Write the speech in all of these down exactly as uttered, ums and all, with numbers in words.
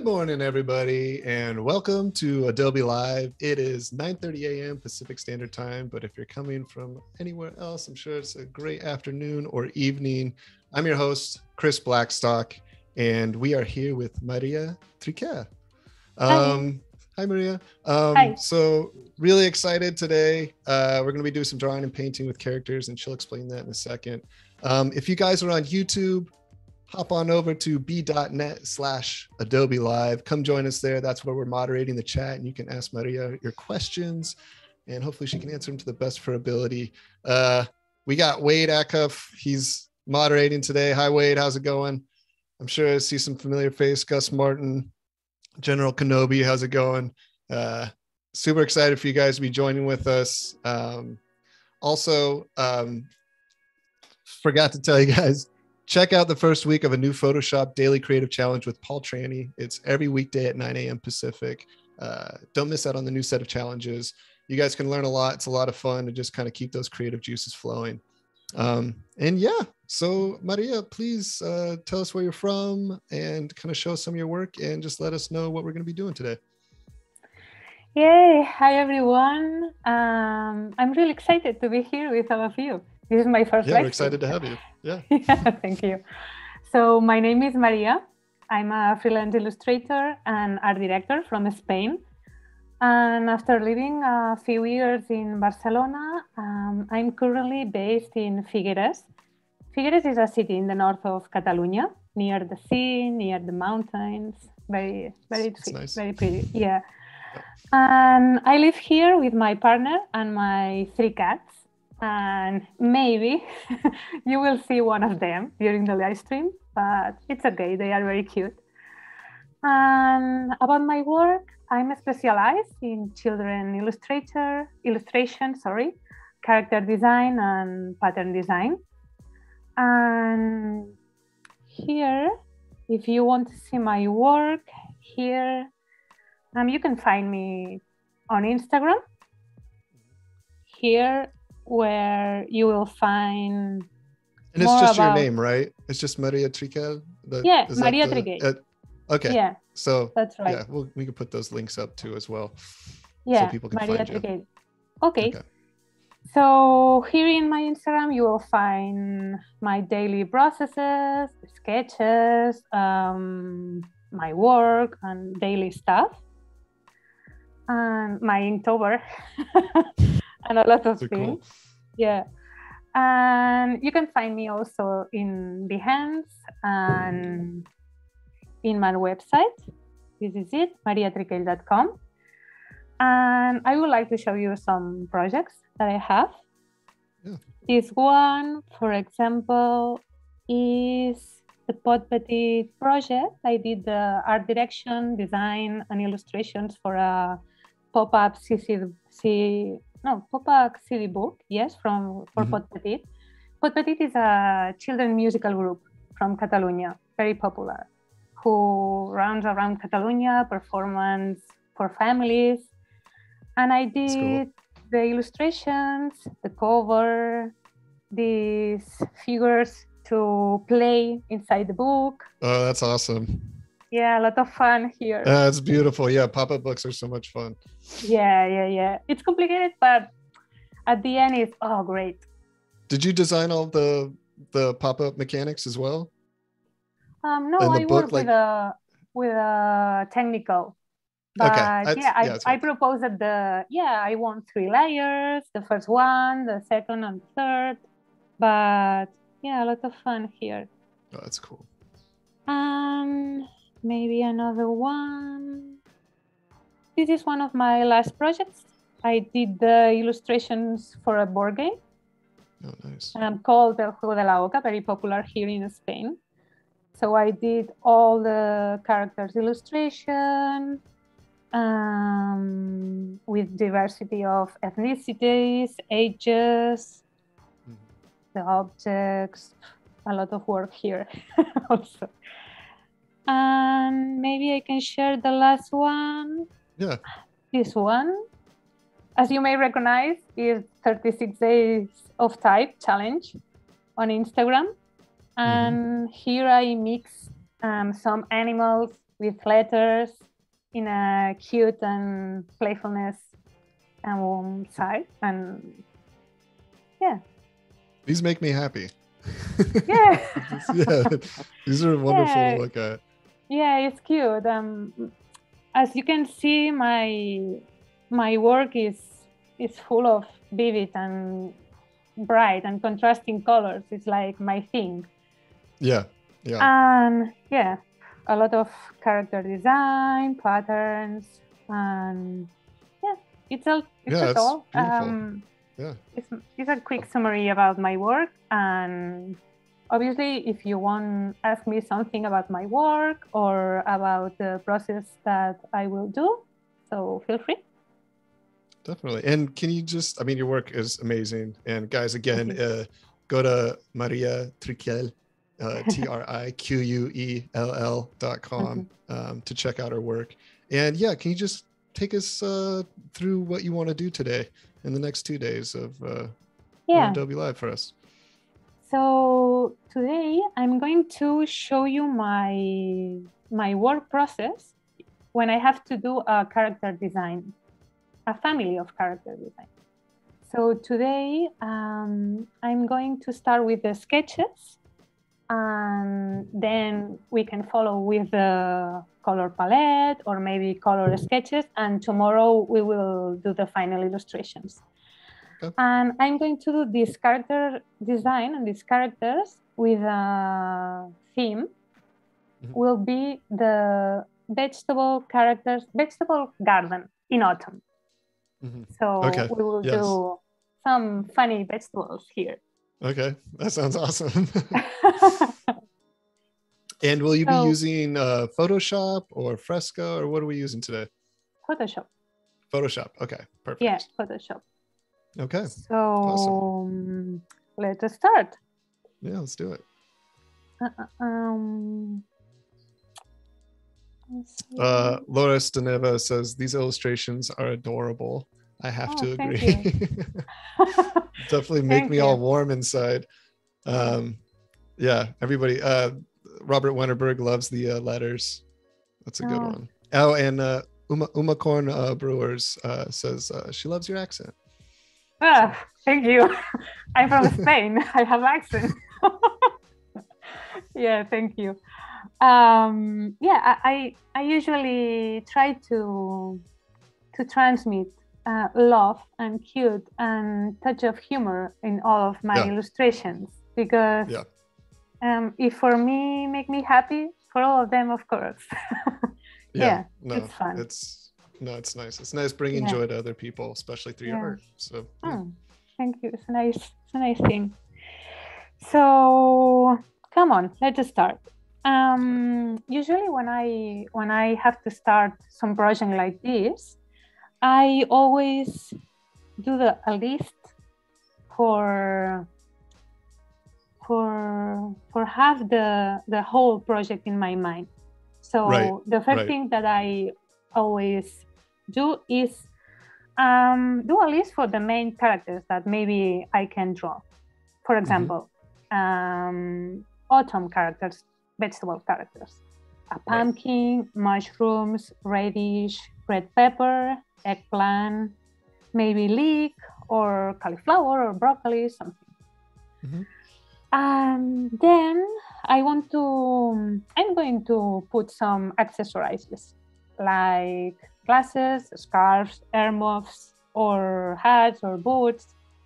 Good morning, everybody, and welcome to Adobe Live. It is nine thirty a m Pacific Standard Time, but if you're coming from anywhere else, I'm sure it's a great afternoon or evening. I'm your host, Chris Blackstock, and we are here with Maria Triquell. Um, hi. hi, Maria. Um, hi. So really excited today. Uh, we're going to be doing some drawing and painting with characters, and she'll explain that in a second. Um, if you guys are on YouTube, hop on over to b dot net slash Adobe Live. Come join us there. That's where we're moderating the chat, and you can ask Maria your questions, and hopefully she can answer them to the best of her ability. Uh, we got Wade Ackhoff. He's moderating today. Hi, Wade. How's it going? I'm sure I see some familiar face. Gus Martin, General Kenobi. How's it going? Uh, super excited for you guys to be joining with us. Um, also, um, forgot to tell you guys, check out the first week of a new Photoshop Daily Creative Challenge with Paul Trani. It's every weekday at nine a m Pacific. Uh, don't miss out on the new set of challenges. You guys can learn a lot. It's a lot of fun to just kind of keep those creative juices flowing. Um, and yeah, so Maria, please uh, tell us where you're from and kind of show us some of your work and just let us know what we're going to be doing today. Yay. Hi, everyone. Um, I'm really excited to be here with all of you. This is my first yeah, live. We're excited to have you. Yeah. yeah. Thank you. So my name is Maria. I'm a freelance illustrator and art director from Spain. And after living a few years in Barcelona, um, I'm currently based in Figueres. Figueres is a city in the north of Catalonia, near the sea, near the mountains. Very, very, nice. very pretty. Yeah. And I live here with my partner and my three cats. And maybe you will see one of them during the live stream, but it's okay, they are very cute. Um, about my work, I'm specialized in children illustrator, illustration, sorry, character design and pattern design. And here, if you want to see my work here, um, you can find me on Instagram. Here, where you will find and it's more just about... your name, right? It's just Maria Triquell. Yeah, Maria the... Triquell. Uh, okay. Yeah. So that's right. Yeah, we'll, we can put those links up too as well. Yeah. So people can Maria find you. Okay. okay. So here in my Instagram, you will find my daily processes, sketches, um, my work, and daily stuff, and my Inktober. And a lot of They're things. Cool. Yeah. And you can find me also in Behance and in my website. This is it, maria triquell dot com. And I would like to show you some projects that I have. Yeah. This one, for example, is the Pot Petit project. I did the art direction, design, and illustrations for a pop-up C C. No, pop-up city book, yes, from for mm-hmm. Pot Petit. Pot Petit is a children's musical group from Catalonia, very popular, who runs around Catalonia, performance for families. And I did cool. the illustrations, the cover, these figures to play inside the book. Oh, that's awesome. Yeah, a lot of fun here. That's uh, beautiful. Yeah, pop-up books are so much fun. Yeah, yeah, yeah. It's complicated, but at the end, it's oh, great. Did you design all the the pop-up mechanics as well? Um, no, I book, worked like... with a with a technical. But okay. I, yeah, I, yeah, I proposed that the yeah I want three layers: the first one, the second, and third. But yeah, a lot of fun here. Oh, that's cool. Um. Maybe another one. This is one of my last projects. I did the illustrations for a board game. Oh, nice. And I'm called El Juego de la Oca, very popular here in Spain. So I did all the characters' illustration um, with diversity of ethnicities, ages, mm-hmm. the objects, a lot of work here also. And maybe I can share the last one. Yeah. This one, as you may recognize, is thirty-six Days of Type challenge on Instagram. And mm-hmm. here I mix um, some animals with letters in a cute and playfulness and warm side. And yeah. These make me happy. Yeah. Yeah. These are wonderful to look at. Yeah, it's cute. Um, as you can see, my my work is is full of vivid and bright and contrasting colors. It's like my thing. Yeah, yeah. Um, yeah, a lot of character design, patterns, and yeah, it's all. It's yeah, it's all. Um, yeah. It's it's a quick summary about my work. And obviously, if you want to ask me something about my work or about the process that I will do, so feel free. Definitely. And can you just, I mean, your work is amazing. And guys, again, uh, go to Maria Triquell, uh, T R I Q U E L L dot com um, to check out her work. And yeah, can you just take us uh, through what you want to do today in the next two days of uh, yeah. Adobe Live for us? So today I'm going to show you my my work process when I have to do a character design, a family of character design. So today um, I'm going to start with the sketches, and then we can follow with the color palette or maybe color sketches, and tomorrow we will do the final illustrations. Okay. And I'm going to do this character design and these characters with a theme. Mm-hmm. Will be the vegetable characters, vegetable garden in autumn. Mm-hmm. So okay. we will yes. do some funny vegetables here. Okay, that sounds awesome. And will you so, be using uh, Photoshop or Fresco, or what are we using today? Photoshop. Photoshop, okay, perfect. Yeah, Photoshop. Okay. So awesome. Let's start. Yeah, let's do it. Uh, um, uh, Loris de Neva says these illustrations are adorable. I have oh, to agree. Definitely make me you. all warm inside. Um, yeah, everybody. Uh, Robert Wennerberg loves the uh, letters. That's a good oh. one. Oh, and uh, Uma Umacorn uh, Brewers uh, says uh, she loves your accent. Ah, thank you. I'm from Spain. I have accent. Yeah, thank you. Um, yeah, I I usually try to to transmit uh, love and cute and touch of humor in all of my yeah. illustrations, because yeah. um, if for me make me happy, for all of them, of course. yeah, yeah no, it's fun. It's No, it's nice. It's nice bringing yeah. joy to other people, especially through yeah. your art. So, yeah. oh, thank you. It's a nice, it's a nice thing. So, come on, let's start. Um, usually, when I when I have to start some project like this, I always do the, a list for for for have the the whole project in my mind. So right. the first right. thing that I always do is um, do a list for the main characters that maybe I can draw. For example, mm-hmm. um, autumn characters, vegetable characters, a pumpkin, right. mushrooms, radish, red pepper, eggplant, maybe leek or cauliflower or broccoli, something. Mm-hmm. And then I want to, I'm going to put some accessorizes, like glasses, scarves, earmuffs, or hats or boots.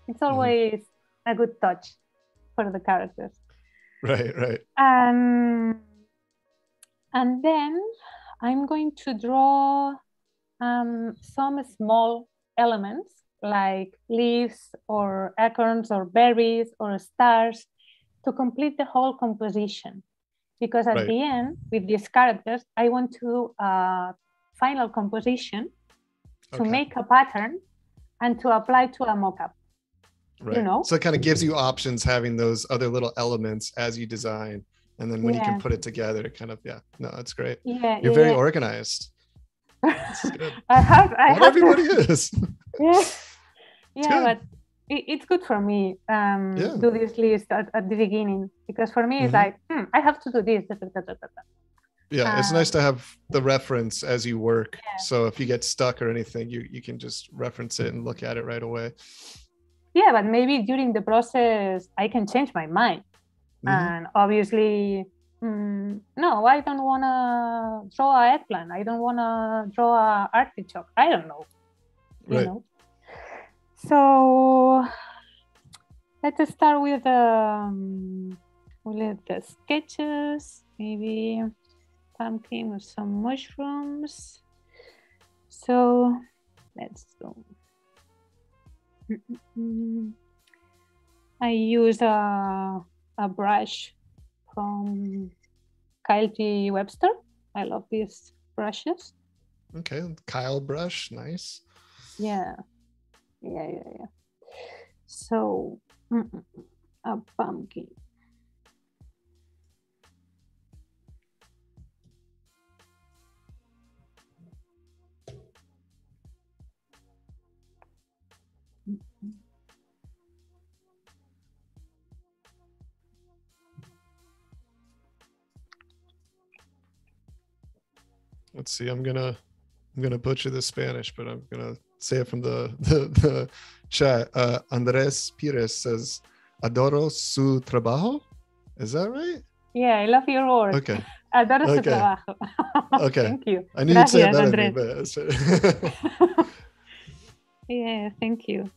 It's always mm. a good touch for the characters. Right, right. Um, and then I'm going to draw um, some small elements like leaves or acorns or berries or stars to complete the whole composition. Because at right. the end, with these characters, I want to do a final composition to okay. make a pattern and to apply to a mock-up, right. you know? So it kind of gives you options having those other little elements as you design. And then when yeah. you can put it together, it kind of, yeah, no, that's great. Yeah, You're yeah, very yeah. organized. That's good. I have, I Not have everybody to... is. Yeah, yeah but it, it's good for me um, yeah. do this list at, at the beginning, because for me, it's mm-hmm. like, hmm, I have to do this. Da, da, da, da, da. Yeah, um, it's nice to have the reference as you work. Yeah. So if you get stuck or anything, you, you can just reference it and look at it right away. Yeah, but maybe during the process, I can change my mind. Mm-hmm. And obviously, mm, no, I don't want to draw an eggplant. I don't want to draw an artichoke. I don't know. Right. You know? So let's start with, um, with the sketches, maybe pumpkin or some mushrooms. So let's go. I use a, a brush from Kyle Webster. I love these brushes. Okay, Kyle brush, nice. Yeah, yeah, yeah, yeah. So, a pumpkin. Let's see. I'm gonna, I'm gonna butcher the Spanish, but I'm gonna say it from the the, the chat. Uh, Andres Pires says, "Adoro su trabajo." Is that right? Yeah, I love your work. Okay. Adoro okay. su trabajo. Okay. Thank you. I need to say that, Andres. But yeah. Thank you.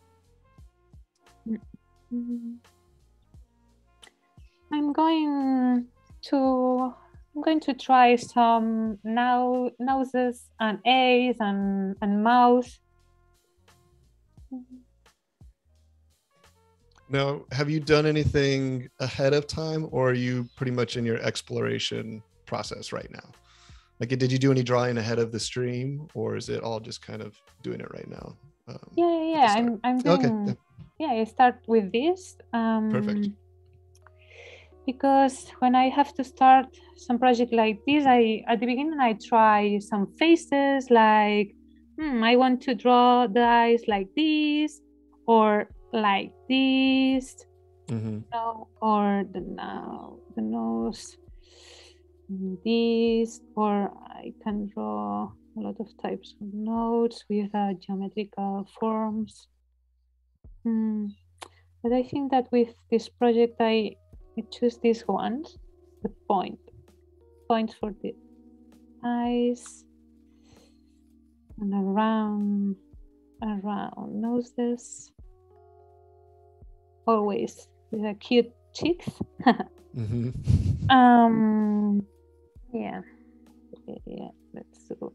I'm going to. I'm going to try some now noses and eyes and, and mouth. Now, have you done anything ahead of time, or are you pretty much in your exploration process right now? Like, did you do any drawing ahead of the stream, or is it all just kind of doing it right now? Um, yeah, yeah, yeah. I'm, I'm doing, okay. yeah. yeah, I start with this. Um, Perfect. Because when I have to start some project like this, I at the beginning I try some faces like, hmm, I want to draw the eyes like this or like this, mm-hmm. no, or the no, the nose, this, or I can draw a lot of types of nodes with uh, geometrical forms. Hmm. But I think that with this project, I. I choose these ones, the point, point for the eyes, and around, around noses, always with a cute cheeks. mm-hmm. Um, yeah, yeah. Let's do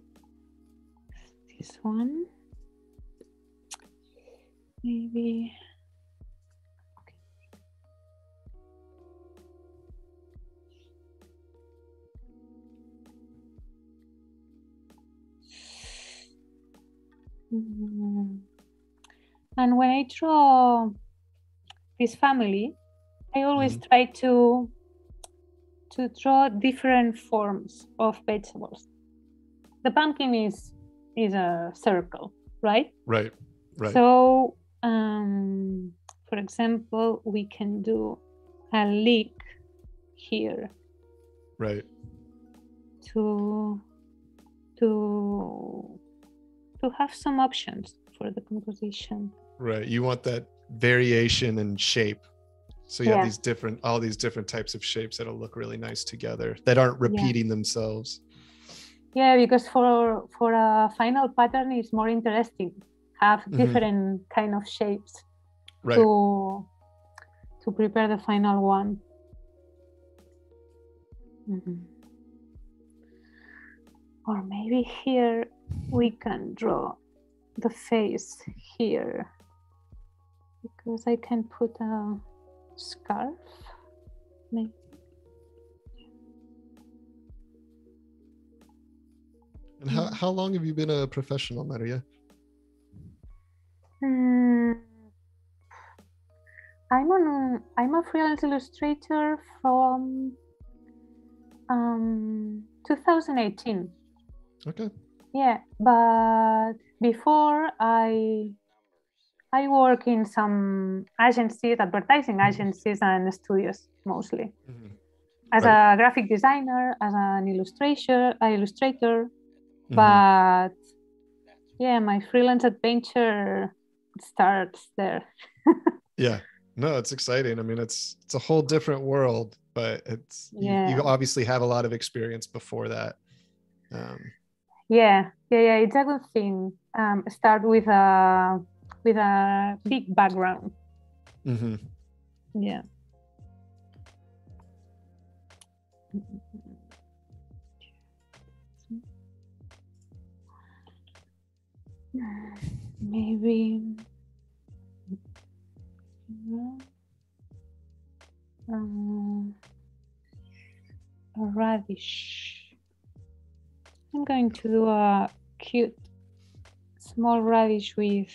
this one, maybe. And when I draw this family, I always mm-hmm. try to to draw different forms of vegetables. The pumpkin is is a circle, right? Right, right. So, um, for example, we can do a leek here. Right. To to. To have some options for the composition. Right, you want that variation in shape. So you yeah. have these different, all these different types of shapes that'll look really nice together, that aren't repeating yeah. themselves. Yeah, because for for a final pattern, it's more interesting have different mm-hmm. kind of shapes right. to to prepare the final one. Mm-hmm. Or maybe here we can draw the face here because I can put a scarf. Maybe. And how, how long have you been a professional, Maria? Um, I'm on. I'm a freelance illustrator from um, two thousand eighteen. Okay. Yeah, but before I I work in some agencies, advertising agencies and studios mostly. Mm-hmm. as right. a graphic designer, as an illustrator, an illustrator. Mm-hmm. But yeah, my freelance adventure starts there. Yeah, no, it's exciting. I mean, it's it's a whole different world, but it's yeah. you, you obviously have a lot of experience before that. Um, yeah, yeah, yeah. It's a good thing. Um, start with a with a big background. Mm-hmm. Yeah. Maybe uh, radish. I'm going to do a cute small radish with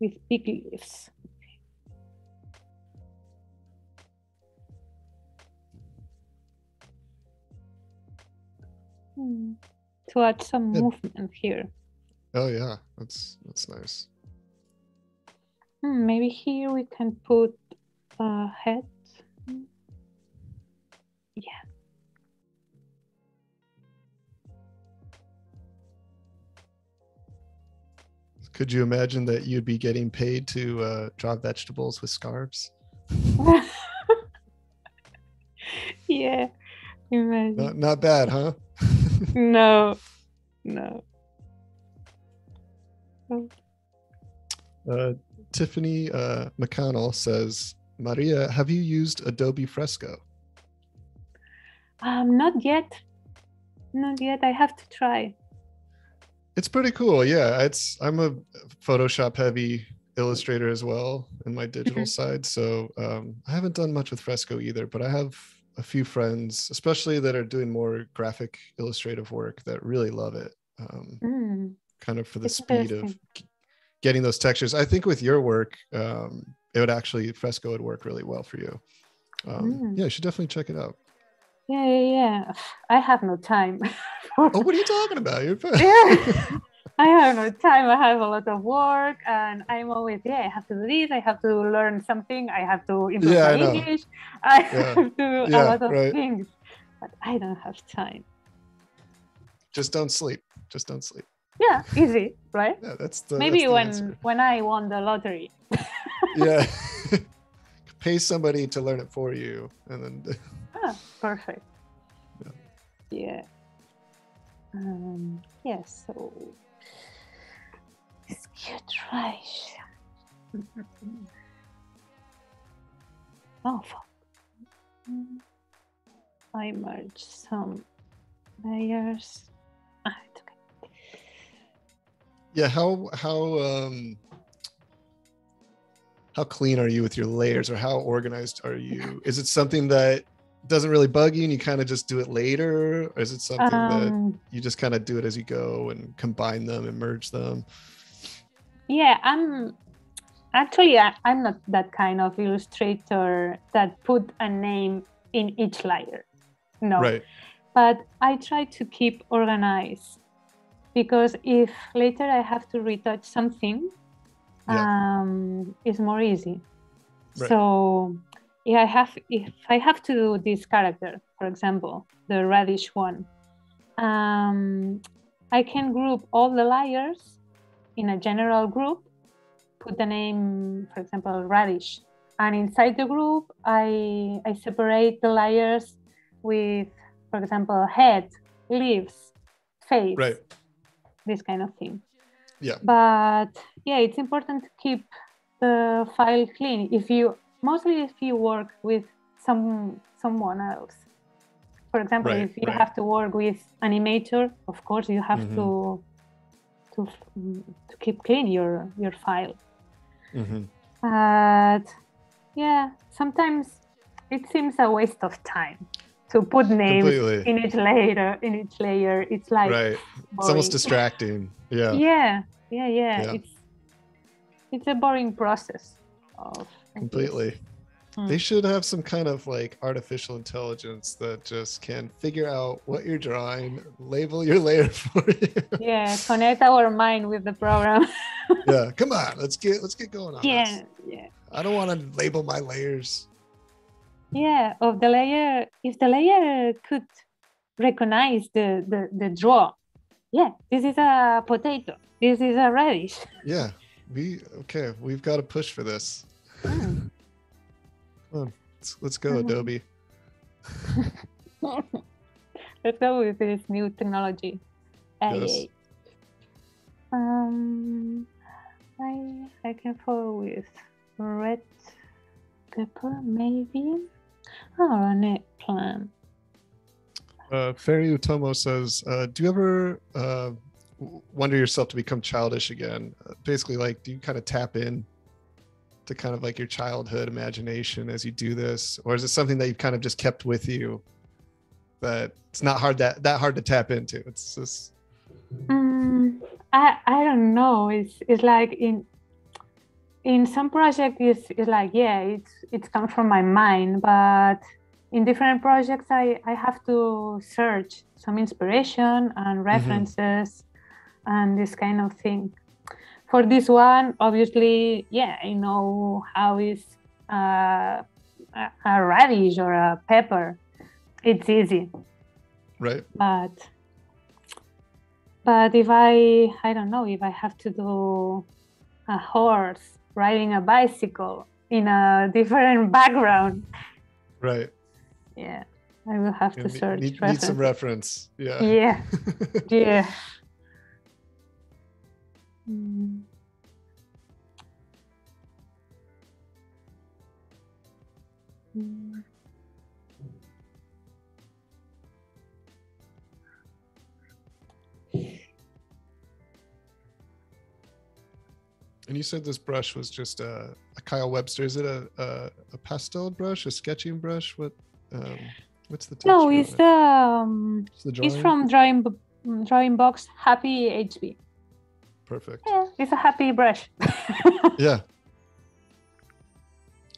with big leaves. Hmm. To add some Good. movement here. Oh yeah, that's that's nice. Hmm, maybe here we can put a head. Yeah. Could you imagine that you'd be getting paid to uh, draw vegetables with scarves? Yeah, imagine. Not, not bad, huh? No, no. Uh, Tiffany uh, McConnell says, Maria, have you used Adobe Fresco? Um, not yet. Not yet. I have to try. It's pretty cool. Yeah, it's I'm a Photoshop heavy illustrator as well in my digital side. So um, I haven't done much with Fresco either, but I have a few friends, especially that are doing more graphic illustrative work that really love it. Um, mm. Kind of for the it's speed of getting those textures. I think with your work, um, it would actually, Fresco would work really well for you. Um, mm. Yeah, you should definitely check it out. Yeah, yeah, yeah. I have no time. Oh, what are you talking about? You're... Yeah. I have no time. I have a lot of work and I'm always, yeah, I have to do this. I have to learn something. I have to improve yeah, my I English. I yeah. have to do yeah, a lot of right. things, but I don't have time. Just don't sleep. Just don't sleep. Yeah, easy, right? Yeah, that's the, maybe that's the when answer. when I won the lottery. Yeah, pay somebody to learn it for you, and then. Oh, perfect. Yeah. Yeah. Um, yeah. So, it's cute, right? Oh fuck! I merged some layers. Yeah, how how um, how clean are you with your layers, or how organized are you? Is it something that doesn't really bug you, and you kind of just do it later, or is it something um, that you just kind of do it as you go and combine them and merge them? Yeah, I'm actually I, I'm not that kind of illustrator that put a name in each layer. No, right. But I try to keep organized. Because if later I have to retouch something, yeah. um, it's more easy. Right. So yeah, I have, if I have to do this character, for example, the radish one, um, I can group all the layers in a general group, put the name, for example, radish. And inside the group, I, I separate the layers with, for example, head, leaves, face. Right. This kind of thing. Yeah. But yeah, it's important to keep the file clean. If you mostly if you work with some someone else, for example, right, if you right. have to work with animator, of course you have mm-hmm. to to to keep clean your your file. Mm-hmm. But yeah, sometimes it seems a waste of time. To put names Completely. in each layer, in each layer, it's like right. It's almost distracting. Yeah. Yeah, yeah, yeah. yeah. It's it's a boring process. Of Completely. Mm. They should have some kind of like artificial intelligence that just can figure out what you're drawing, label your layer for you. Yeah, connect our mind with the program. Yeah, come on, let's get let's get going on. Yeah, this. yeah. I don't want to label my layers. yeah, of the layer, if the layer could recognize the, the, the draw, yeah, this is a potato, this is a radish. Yeah, we, okay, we've got to push for this. Come on, let's, let's go, Adobe. Let's go with this new technology. Yes. I, um, I, I can follow with red pepper, maybe, or an eggplant. Uh, Ferry Utomo says, uh, do you ever uh, wonder yourself to become childish again? Uh, basically, like, do you kind of tap in to kind of like your childhood imagination as you do this? Or is it something that you've kind of just kept with you that it's not hard that, that hard to tap into? It's just... Um, I, I don't know. It's, it's like in... In some projects, it's, it's like, yeah, it's it's come from my mind, but in different projects, I, I have to search some inspiration and references mm-hmm. and this kind of thing. For this one, obviously, yeah, I know how is a, a radish or a pepper. It's easy. Right. But, but if I, I don't know, if I have to do a horse, riding a bicycle in a different background. Right. Yeah, I will have you to need, search. Need, need some reference. Yeah. Yeah. Yeah. Mm. Mm. And you said this brush was just a, a Kyle Webster. Is it a, a, a pastel brush, a sketching brush? What, um, what's the texture? No, it's the, um, it's the drawing? It's from drawing drawing box Happy H B. Perfect. Yeah, it's a happy brush. Yeah.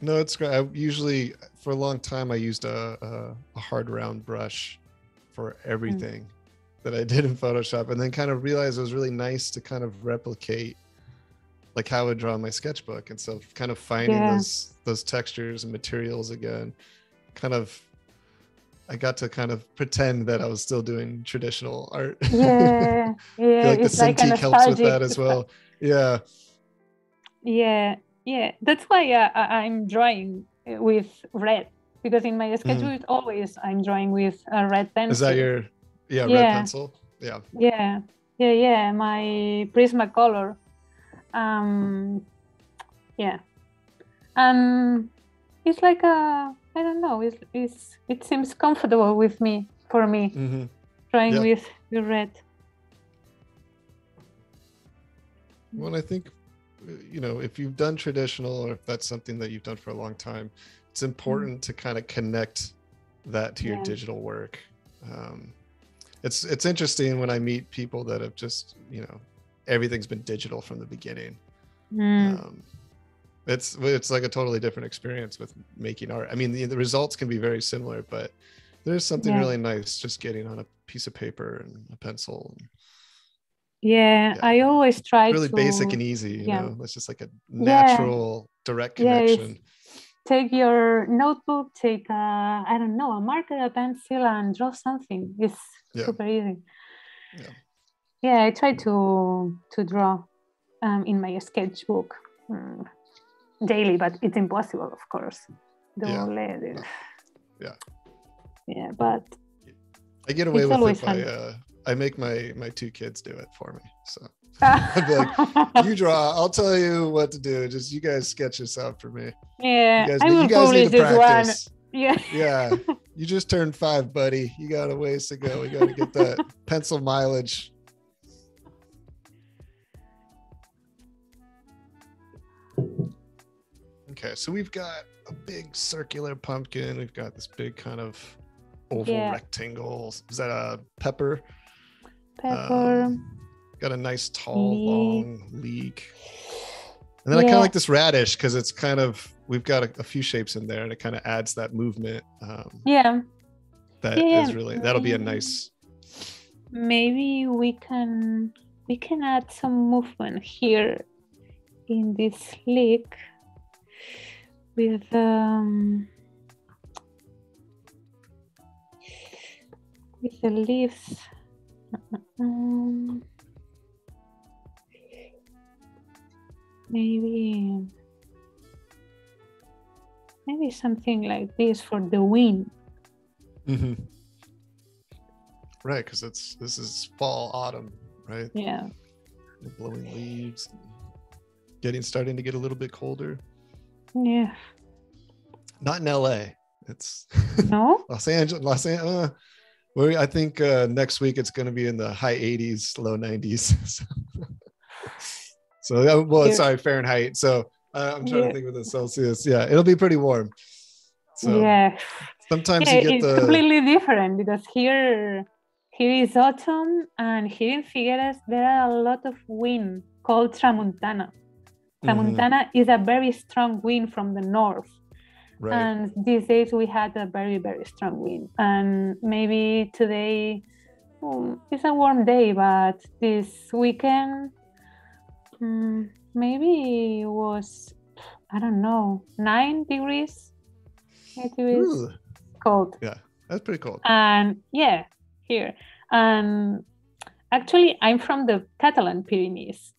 No, it's great. I usually, for a long time, I used a, a, a hard round brush for everything mm. that I did in Photoshop, and then kind of realized it was really nice to kind of replicate like how I would draw my sketchbook. And so kind of finding yeah. those those textures and materials again, kind of, I got to kind of pretend that I was still doing traditional art. Yeah, yeah. I feel like it's the Cintiq like helps with that as well. Yeah. Yeah, yeah. That's why uh, I'm drawing with red, because in my sketchbook mm. always I'm drawing with a red pencil. Is that your, yeah, yeah. red pencil? Yeah. Yeah, yeah, yeah. My Prisma color. Um, yeah, um, it's like a, I don't know, it's, it's, it seems comfortable with me, for me, mm-hmm. trying yeah. with the red. Well, I think, you know, if you've done traditional, or if that's something that you've done for a long time, it's important mm-hmm. to kind of connect that to your yeah. digital work. Um, it's, it's interesting when I meet people that have just, you know, everything's been digital from the beginning. Mm. Um, it's it's like a totally different experience with making art. I mean, the, the results can be very similar, but there's something yeah. really nice just getting on a piece of paper and a pencil. Yeah, yeah. I always try really to... Really basic and easy, you yeah. know? It's just like a natural, yeah. direct connection. Yeah, take your notebook, take, a, I don't know, a marker, a pencil, and draw something. It's yeah. super easy. Yeah. Yeah, I try to to draw um, in my sketchbook mm, daily, but it's impossible, of course. Don't let it. Yeah. Yeah, but I get away with it by uh, I make my my two kids do it for me. So I'd be like, you draw. I'll tell you what to do. Just you guys sketch this out for me. Yeah, you guys, I will you guys publish need to practice. One. Yeah. Yeah. You just turned five, buddy. You got a ways to go. We got to get that pencil mileage. Okay, so we've got a big circular pumpkin. We've got this big kind of oval yeah. rectangle. Is that a pepper? Pepper. Um, got a nice tall, leek. long leek. And then yeah. I kind of like this radish because it's kind of, we've got a, a few shapes in there, and it kind of adds that movement. Um, yeah. That yeah, is really, that'll be a nice. Maybe we can, we can add some movement here in this leek with um, the leaves. Um, maybe, maybe something like this for the wind. Mm-hmm. Right, because it's this is fall, autumn, right? Yeah. The blowing leaves, getting starting to get a little bit colder. Yeah. Not in L A. It's no Los Angeles. Los Angeles. Uh, I think uh, next week it's going to be in the high eighties, low nineties. so, that, well, yeah. sorry, Fahrenheit. So uh, I'm trying yeah. to think of the Celsius. Yeah, it'll be pretty warm. So yeah. Sometimes yeah, you get it's the... completely different because here, here is autumn, and here in Figueres there are a lot of wind called Tramontana. Tramontana mm-hmm. is a very strong wind from the north. Right. And these days we had a very, very strong wind. And maybe today oh, it's a warm day, but this weekend um, maybe it was, I don't know, nine degrees. It was cold. Yeah, that's pretty cold. And yeah, here. And actually, I'm from the Catalan Pyrenees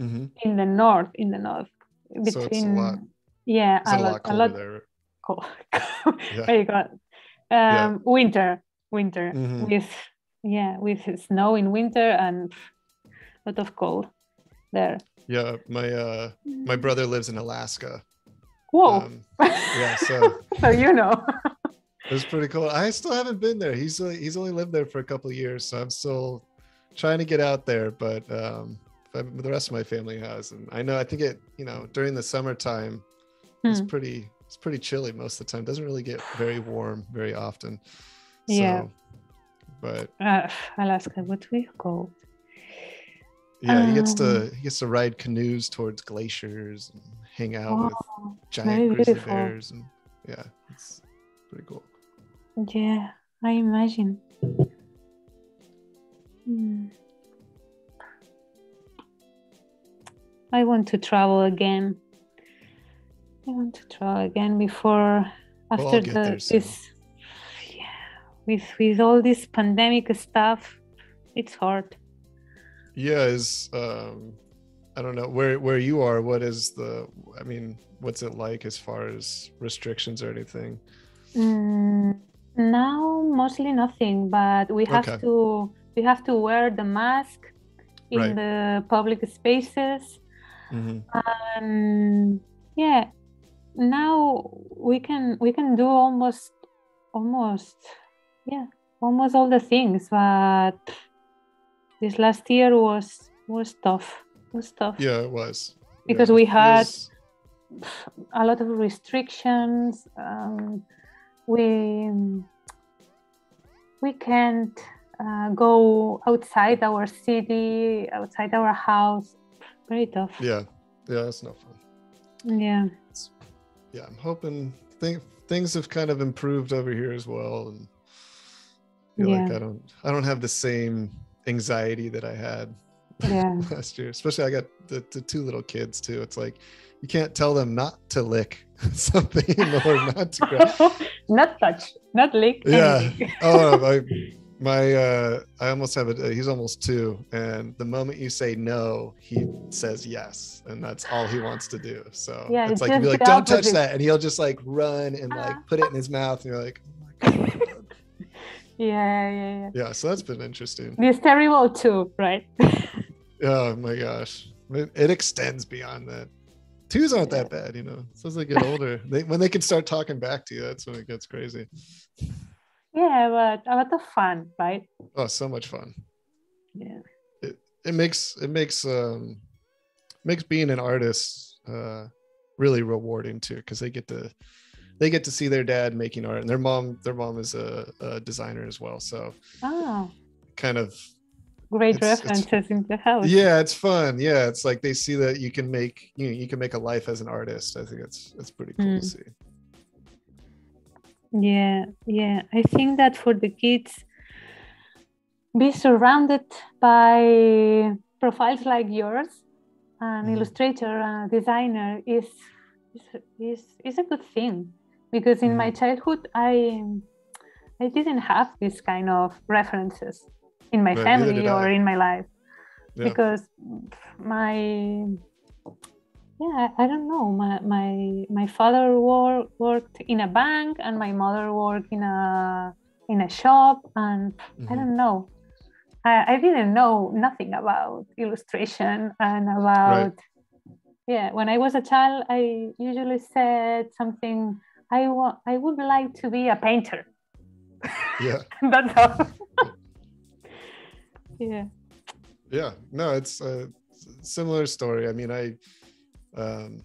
mm-hmm. in the north, in the north. Between, so it's a lot. Yeah, it's a lot. A lot there. Cold. yeah. Very cold. Um, yeah. Winter, winter mm-hmm. with yeah, with snow in winter and a lot of cold there. Yeah, my uh, my brother lives in Alaska. Whoa! Um, yeah, so so you know, it's pretty cool. I still haven't been there. He's uh, he's only lived there for a couple of years, so I'm still trying to get out there. But um, the rest of my family has, and I know I think it. You know, during the summertime, hmm. it's pretty it's pretty chilly most of the time. It doesn't really get very warm very often. So, yeah, but uh, Alaska, what do you call? Yeah, he gets to he gets to ride canoes towards glaciers and hang out oh, with giant grizzly beautiful. bears, and yeah, it's pretty cool. Yeah, I imagine. Hmm. I want to travel again. I want to travel again before after well, the, there, so. this. Yeah, with with all this pandemic stuff, it's hard. Yeah, is um I don't know where where you are, what is the I mean what's it like as far as restrictions or anything? Mm, now mostly nothing, but we have okay. to we have to wear the mask in right. the public spaces. Mm-hmm. Um yeah, now we can we can do almost almost yeah, almost all the things, but this last year was was tough. It was tough. Yeah, it was. Because yeah, we had was... a lot of restrictions. Um, we we can't uh, go outside our city, outside our house. Very tough. Yeah, yeah, that's no fun. Yeah. It's, yeah, I'm hoping th- things have kind of improved over here as well, and I feel yeah. like I don't I don't have the same anxiety that I had yeah. last year, especially I got the, the two little kids too. It's like you can't tell them not to lick something or not to grab, not touch, not lick. Yeah. oh, I, my uh, I almost have a. He's almost two, and the moment you say no, he says yes, and that's all he wants to do. So yeah, it's, it's like you're like, don't touch it. that, and he'll just like run and like put it in his mouth, and you're like, oh my god. Yeah, yeah, yeah. Yeah, so that's been interesting. It's terrible too, right? oh my gosh, it, it extends beyond that. Twos aren't yeah. that bad, you know. So as they get older, they, when they can start talking back to you, that's when it gets crazy. Yeah, but a lot of fun, right? Oh, so much fun. Yeah. It it makes it makes um makes being an artist uh really rewarding too, because they get to. They get to see their dad making art, and their mom, their mom is a, a designer as well. So, oh. kind of great it's, references it's, in the house. Yeah, it's fun. Yeah, it's like they see that you can make you know, you can make a life as an artist. I think that's that's pretty cool mm. to see. Yeah, yeah. I think that for the kids, be surrounded by profiles like yours, an mm. illustrator, a designer is is is a good thing. Because in my childhood, I I didn't have this kind of references in my no, family or I. in my life yeah. because my yeah I don't know my my, my father wor- worked in a bank and my mother worked in a in a shop and mm-hmm. I don't know I, I didn't know nothing about illustration and about right. yeah when I was a child I usually said something I wa- I would like to be a painter. Yeah. That's all. yeah. Yeah. No, it's a similar story. I mean, I, um,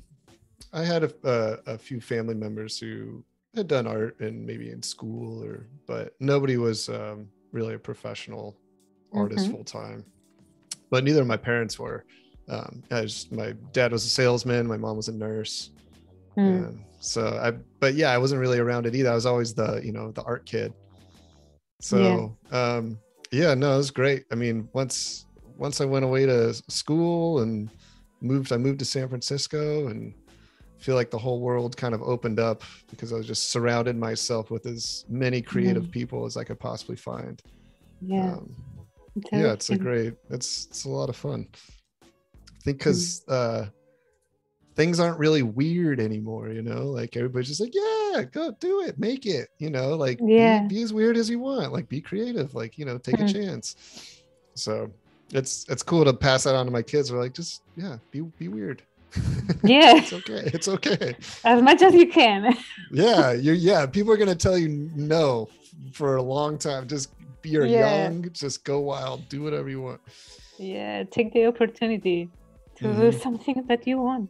I had a, a, a few family members who had done art and maybe in school or, but nobody was um, really a professional artist mm-hmm. full time. But neither of my parents were. Um, I was, my dad was a salesman. My mom was a nurse. Mm. And so I, but yeah, I wasn't really around it either. I was always the, you know, the art kid. So, yeah. um, yeah, no, it was great. I mean, once, once I went away to school and moved, I moved to San Francisco and I feel like the whole world kind of opened up because I was just surrounded myself with as many creative mm. people as I could possibly find. Yeah. Um, okay. Yeah. It's a great, it's, it's a lot of fun. I think cause, mm. uh, things aren't really weird anymore, you know, like everybody's just like, yeah, go do it, make it, you know, like yeah. be, be as weird as you want, like be creative, like, you know, take mm-hmm. a chance. So it's, it's cool to pass that on to my kids. We're like, just, yeah, be, be weird. Yeah. It's okay. It's okay. As much as you can. yeah. You're yeah. People are going to tell you no for a long time. Just you're yeah. young, just go wild, do whatever you want. Yeah. Take the opportunity to mm-hmm. do something that you want.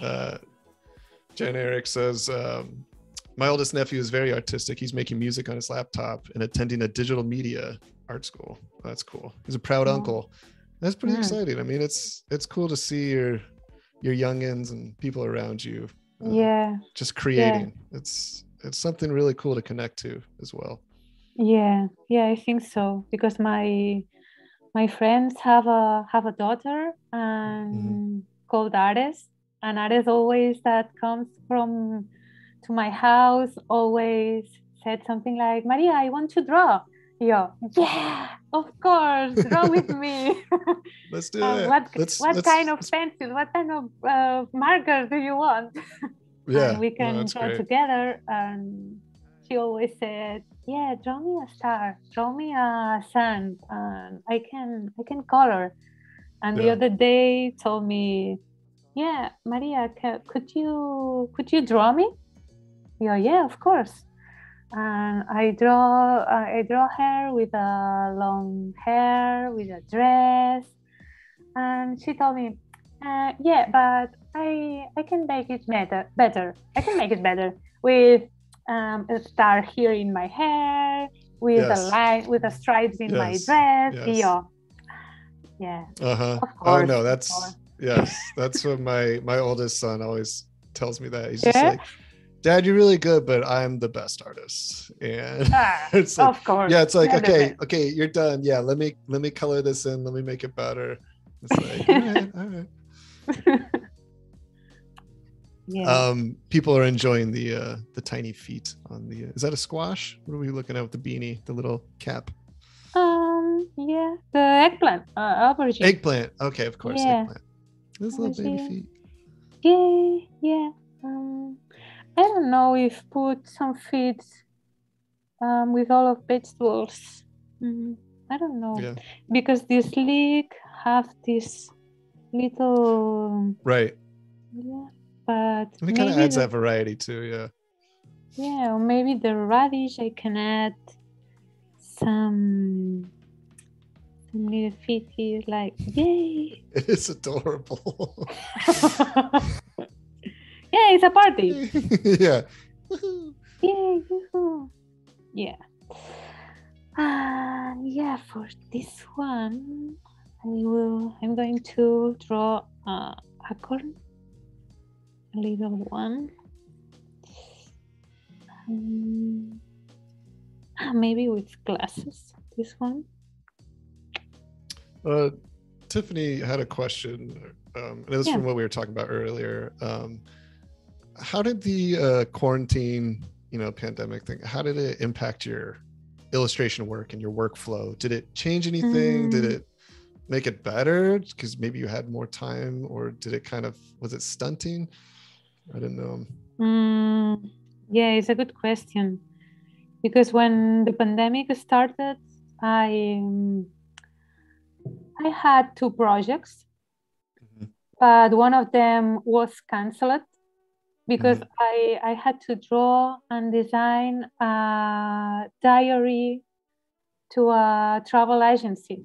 Uh, Jen Eric says, um, my oldest nephew is very artistic. He's making music on his laptop and attending a digital media art school. That's cool. He's a proud yeah. uncle. That's pretty yeah. exciting. I mean, it's it's cool to see your your youngins and people around you. Uh, yeah. Just creating. Yeah. It's it's something really cool to connect to as well. Yeah. Yeah, I think so. Because my My friends have a have a daughter and mm-hmm. called Ares, and Ares always that comes from to my house always said something like, Maria, I want to draw. Yo, yeah, of course, draw with me. Let's do um, it. What, let's, what let's, kind let's... of pencil, what kind of uh, marker do you want? Yeah, and we can no, draw great. together. And she always said, yeah, draw me a star, draw me a sun, and I can I can color. And yeah. the other day told me, yeah, Maria, could you could you draw me? Yeah, yeah, of course. And I draw I draw her with a long hair, with a dress, and she told me, uh, yeah, but I I can make it better. Better, I can make it better with. Um, a star here in my hair with yes. a line with a stripes in yes. my dress. Yes. Yeah. Yeah. Uh-huh. Of course, oh no, that's yes. That's what my my oldest son always tells me that. He's yeah? just like, Dad, you're really good, but I'm the best artist. And ah, it's like, of course. Yeah, it's like, okay, okay, you're done. Yeah, let me let me color this in, let me make it better. It's like, all right, all right. Yeah. Um, people are enjoying the uh, the tiny feet on the. Uh, is that a squash? What are we looking at with the beanie, the little cap? Um, yeah, the eggplant, uh, aubergine. Eggplant. Okay, of course, yeah. eggplant. Those little baby feet. Yeah, yeah. Um, I don't know if put some feet, um, with all of vegetables. Mm, I don't know yeah. because this leek have this little right. Yeah. But it kind of adds the, that variety too, yeah. Yeah, or maybe the radish I can add some some little feeties, like yay! It is adorable. Yeah, it's a party. Yeah. Woo-hoo. Yay! Woo-hoo. Yeah. And uh, yeah, for this one, I will. I'm going to draw uh, a corn. A little one. Um, maybe with glasses, this one. Uh, Tiffany had a question, um, and it was yeah. from what we were talking about earlier. Um, how did the uh, quarantine, you know, pandemic thing, how did it impact your illustration work and your workflow? Did it change anything? Mm. Did it make it better because maybe you had more time, or did it kind of, was it stunting? I don't know. Mm. Yeah, it's a good question. Because when the pandemic started, I I had two projects, mm-hmm. but one of them was canceled because mm-hmm. I, I had to draw and design a diary to a travel agency.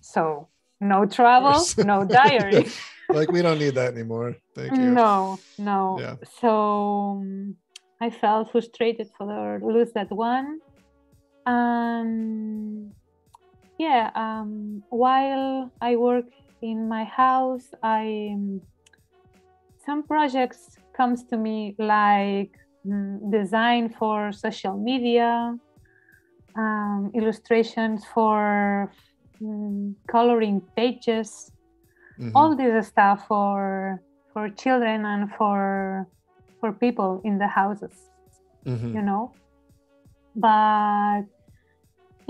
So no travel, no diary. Like, we don't need that anymore. Thank you. No, no. Yeah. So um, I felt frustrated for lose that one. Um, yeah, um, while I work in my house, I some projects comes to me like mm, design for social media, um, illustrations for mm, coloring pages, mm-hmm. all this stuff for for children and for. for people in the houses, mm-hmm. you know, but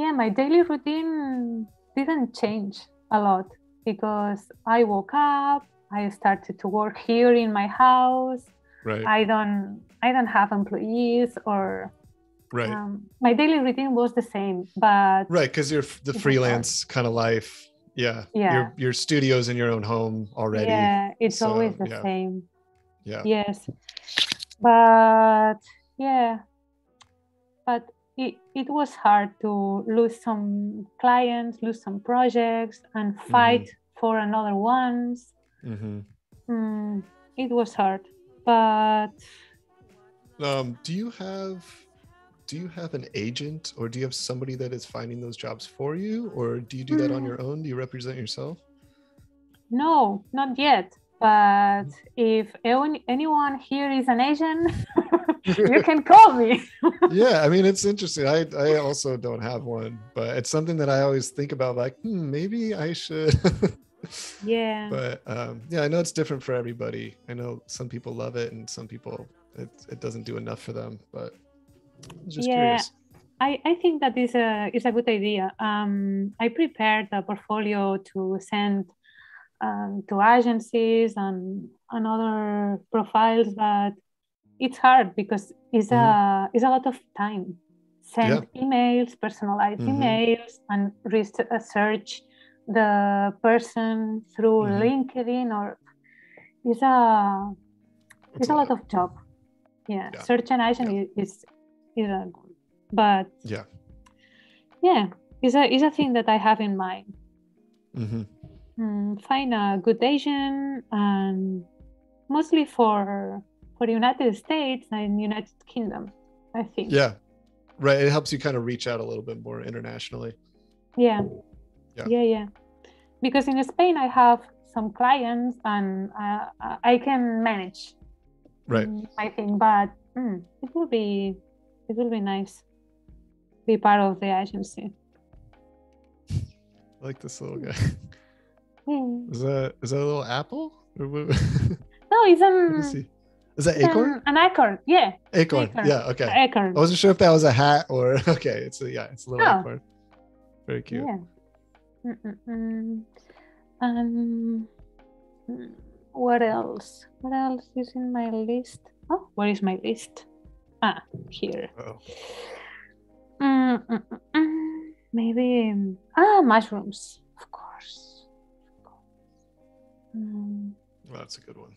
yeah, my daily routine didn't change a lot because I woke up, I started to work here in my house. Right. I don't, I don't have employees or right. um, my daily routine was the same, but right. 'Cause you're the freelance kind of life. Yeah. Yeah. Your, your studio's in your own home already. Yeah. It's so, always the yeah. same. Yeah. Yes. But yeah, but it, it was hard to lose some clients, lose some projects and fight mm-hmm. for another ones. Mm-hmm. Mm, it was hard, but. Um, do you have, do you have an agent, or do you have somebody that is finding those jobs for you, or do you do mm-hmm. that on your own? Do you represent yourself? No, not yet. But if anyone here is an agent, you can call me. Yeah, I mean, it's interesting. I, I also don't have one, but it's something that I always think about, like, hmm, maybe I should. Yeah. But um, yeah, I know it's different for everybody. I know some people love it and some people, it, it doesn't do enough for them, but I'm just yeah, curious. I, I think that is a, is a good idea. Um, I prepared a portfolio to send Um, to agencies and, and other profiles, but it's hard because it's mm-hmm. a it's a lot of time. Send yeah. emails, personalized mm-hmm. emails, and research the person through mm-hmm. LinkedIn, or it's a it's a lot of job. Yeah, yeah. Search an agent yeah. is is a but yeah yeah it's a it's a thing that I have in mind. Mm-hmm. Find a good agent, and mostly for for the United States and United Kingdom, I think. Yeah, right. It helps you kind of reach out a little bit more internationally. Yeah, yeah, yeah. yeah. Because in Spain, I have some clients, and uh, I can manage. Right. I think, but mm, it will be it will be nice to be part of the agency. I like this little guy. Is that is that a little apple? No, it's an. Is, is that acorn? An, an acorn, yeah. Acorn, acorn. yeah. Okay. An acorn. I wasn't sure if that was a hat or okay. It's a, yeah. It's a little oh. acorn. Very cute. Yeah. Mm-mm-mm. Um. What else? What else is in my list? Oh, where is my list? Ah, here. Oh. Maybe. Ah, mushrooms. Um, well, that's a good one.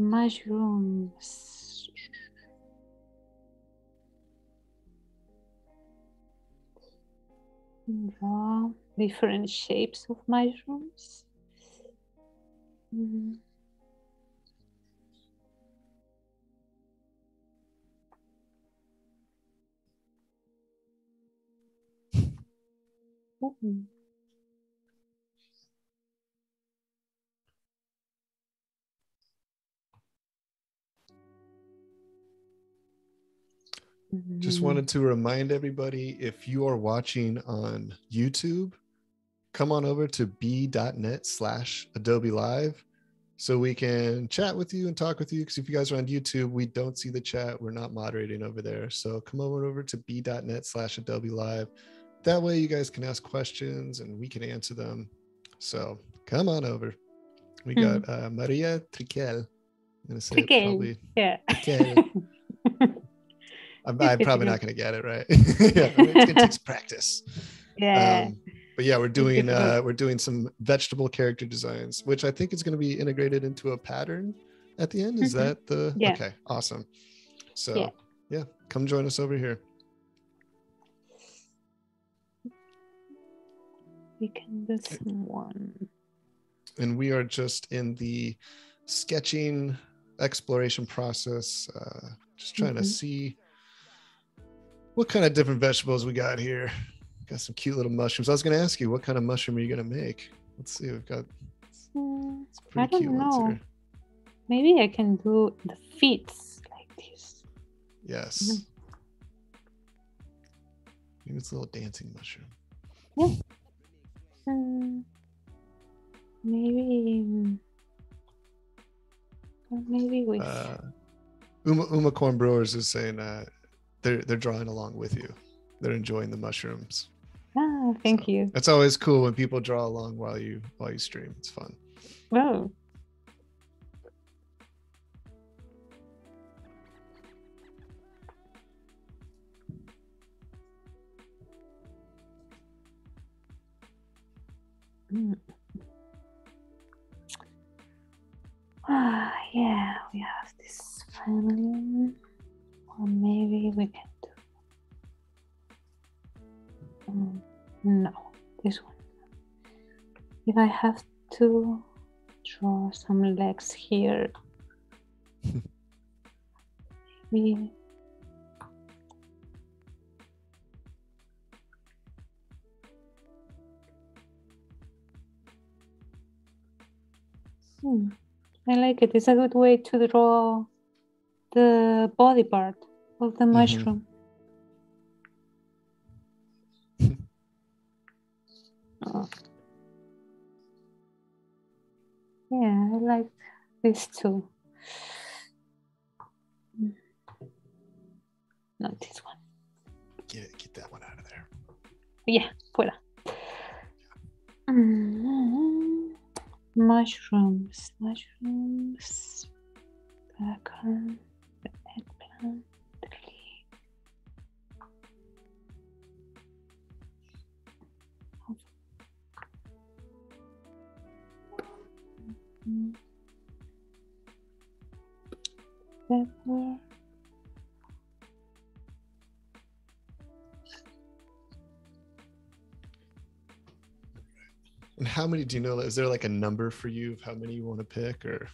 Mushrooms. Draw different shapes of mushrooms. Mm-hmm. Mm-hmm. Just wanted to remind everybody, if you are watching on YouTube, come on over to b dot net slash Adobe Live. so we can chat with you and talk with you. Because if you guys are on YouTube, we don't see the chat. We're not moderating over there. So come over over to b.net slash Adobe Live. That way you guys can ask questions and we can answer them. So come on over. We got mm. uh, Maria Triquell. I'm going to say Triquell. Probably. Yeah. I'm, I'm probably not going to get it right. Yeah, it takes practice. Yeah. Um, But yeah, we're doing uh, we're doing some vegetable character designs, which I think is going to be integrated into a pattern at the end. Is mm-hmm. that the yeah. okay? Awesome. So yeah. yeah, come join us over here. We can do this one. And we are just in the sketching exploration process, uh, just trying mm-hmm. to see what kind of different vegetables we got here. Got some cute little mushrooms. I was going to ask you, what kind of mushroom are you going to make? Let's see. We've got some pretty I don't cute know. Ones here. Maybe I can do the feet like this. Yes. Mm-hmm. Maybe it's a little dancing mushroom. Yeah. Um, maybe. Or maybe with. Uh, Uma, Uma Corn Brewers is saying uh, they're they're drawing along with you. They're enjoying the mushrooms. Oh, thank so, you. That's always cool when people draw along while you while you stream. It's fun. Wow. Mm. Ah, yeah, we have this family, or maybe we can do. Um, no, this one. If I have to draw some legs here, maybe. Hmm. I like it. It's a good way to draw the body part of the mm-hmm. mushroom. Oh. Yeah, I like this too. Not this one. Get get that one out of there. Yeah, fuera. Mm-hmm. Mushrooms, mushrooms, blackcurrant, eggplant. Pepper. And how many do you know? Is there like a number for you of how many you want to pick, or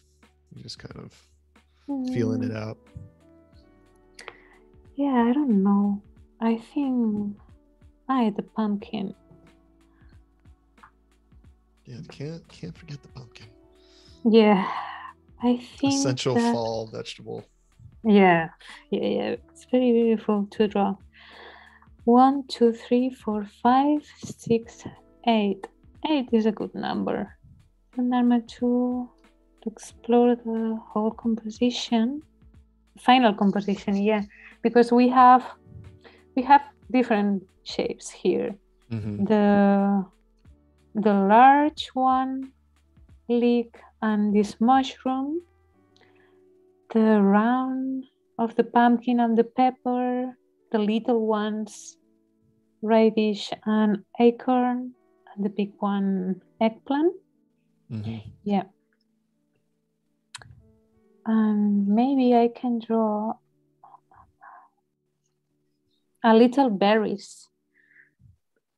you're just kind of mm. feeling it out? Yeah, I don't know. I think I the pumpkin. Yeah, can't can't forget the pumpkin. Yeah, I think essential that, fall vegetable. Yeah, yeah, yeah. It's very beautiful to draw. One, two, three, four, five, six, eight. Eight is a good number. A number two to explore the whole composition, final composition. Yeah, because we have we have different shapes here. Mm-hmm. The the large one, leek. And this mushroom, the round of the pumpkin and the pepper, the little ones, radish and acorn, and the big one, eggplant. Mm-hmm. Yeah. And maybe I can draw a little berries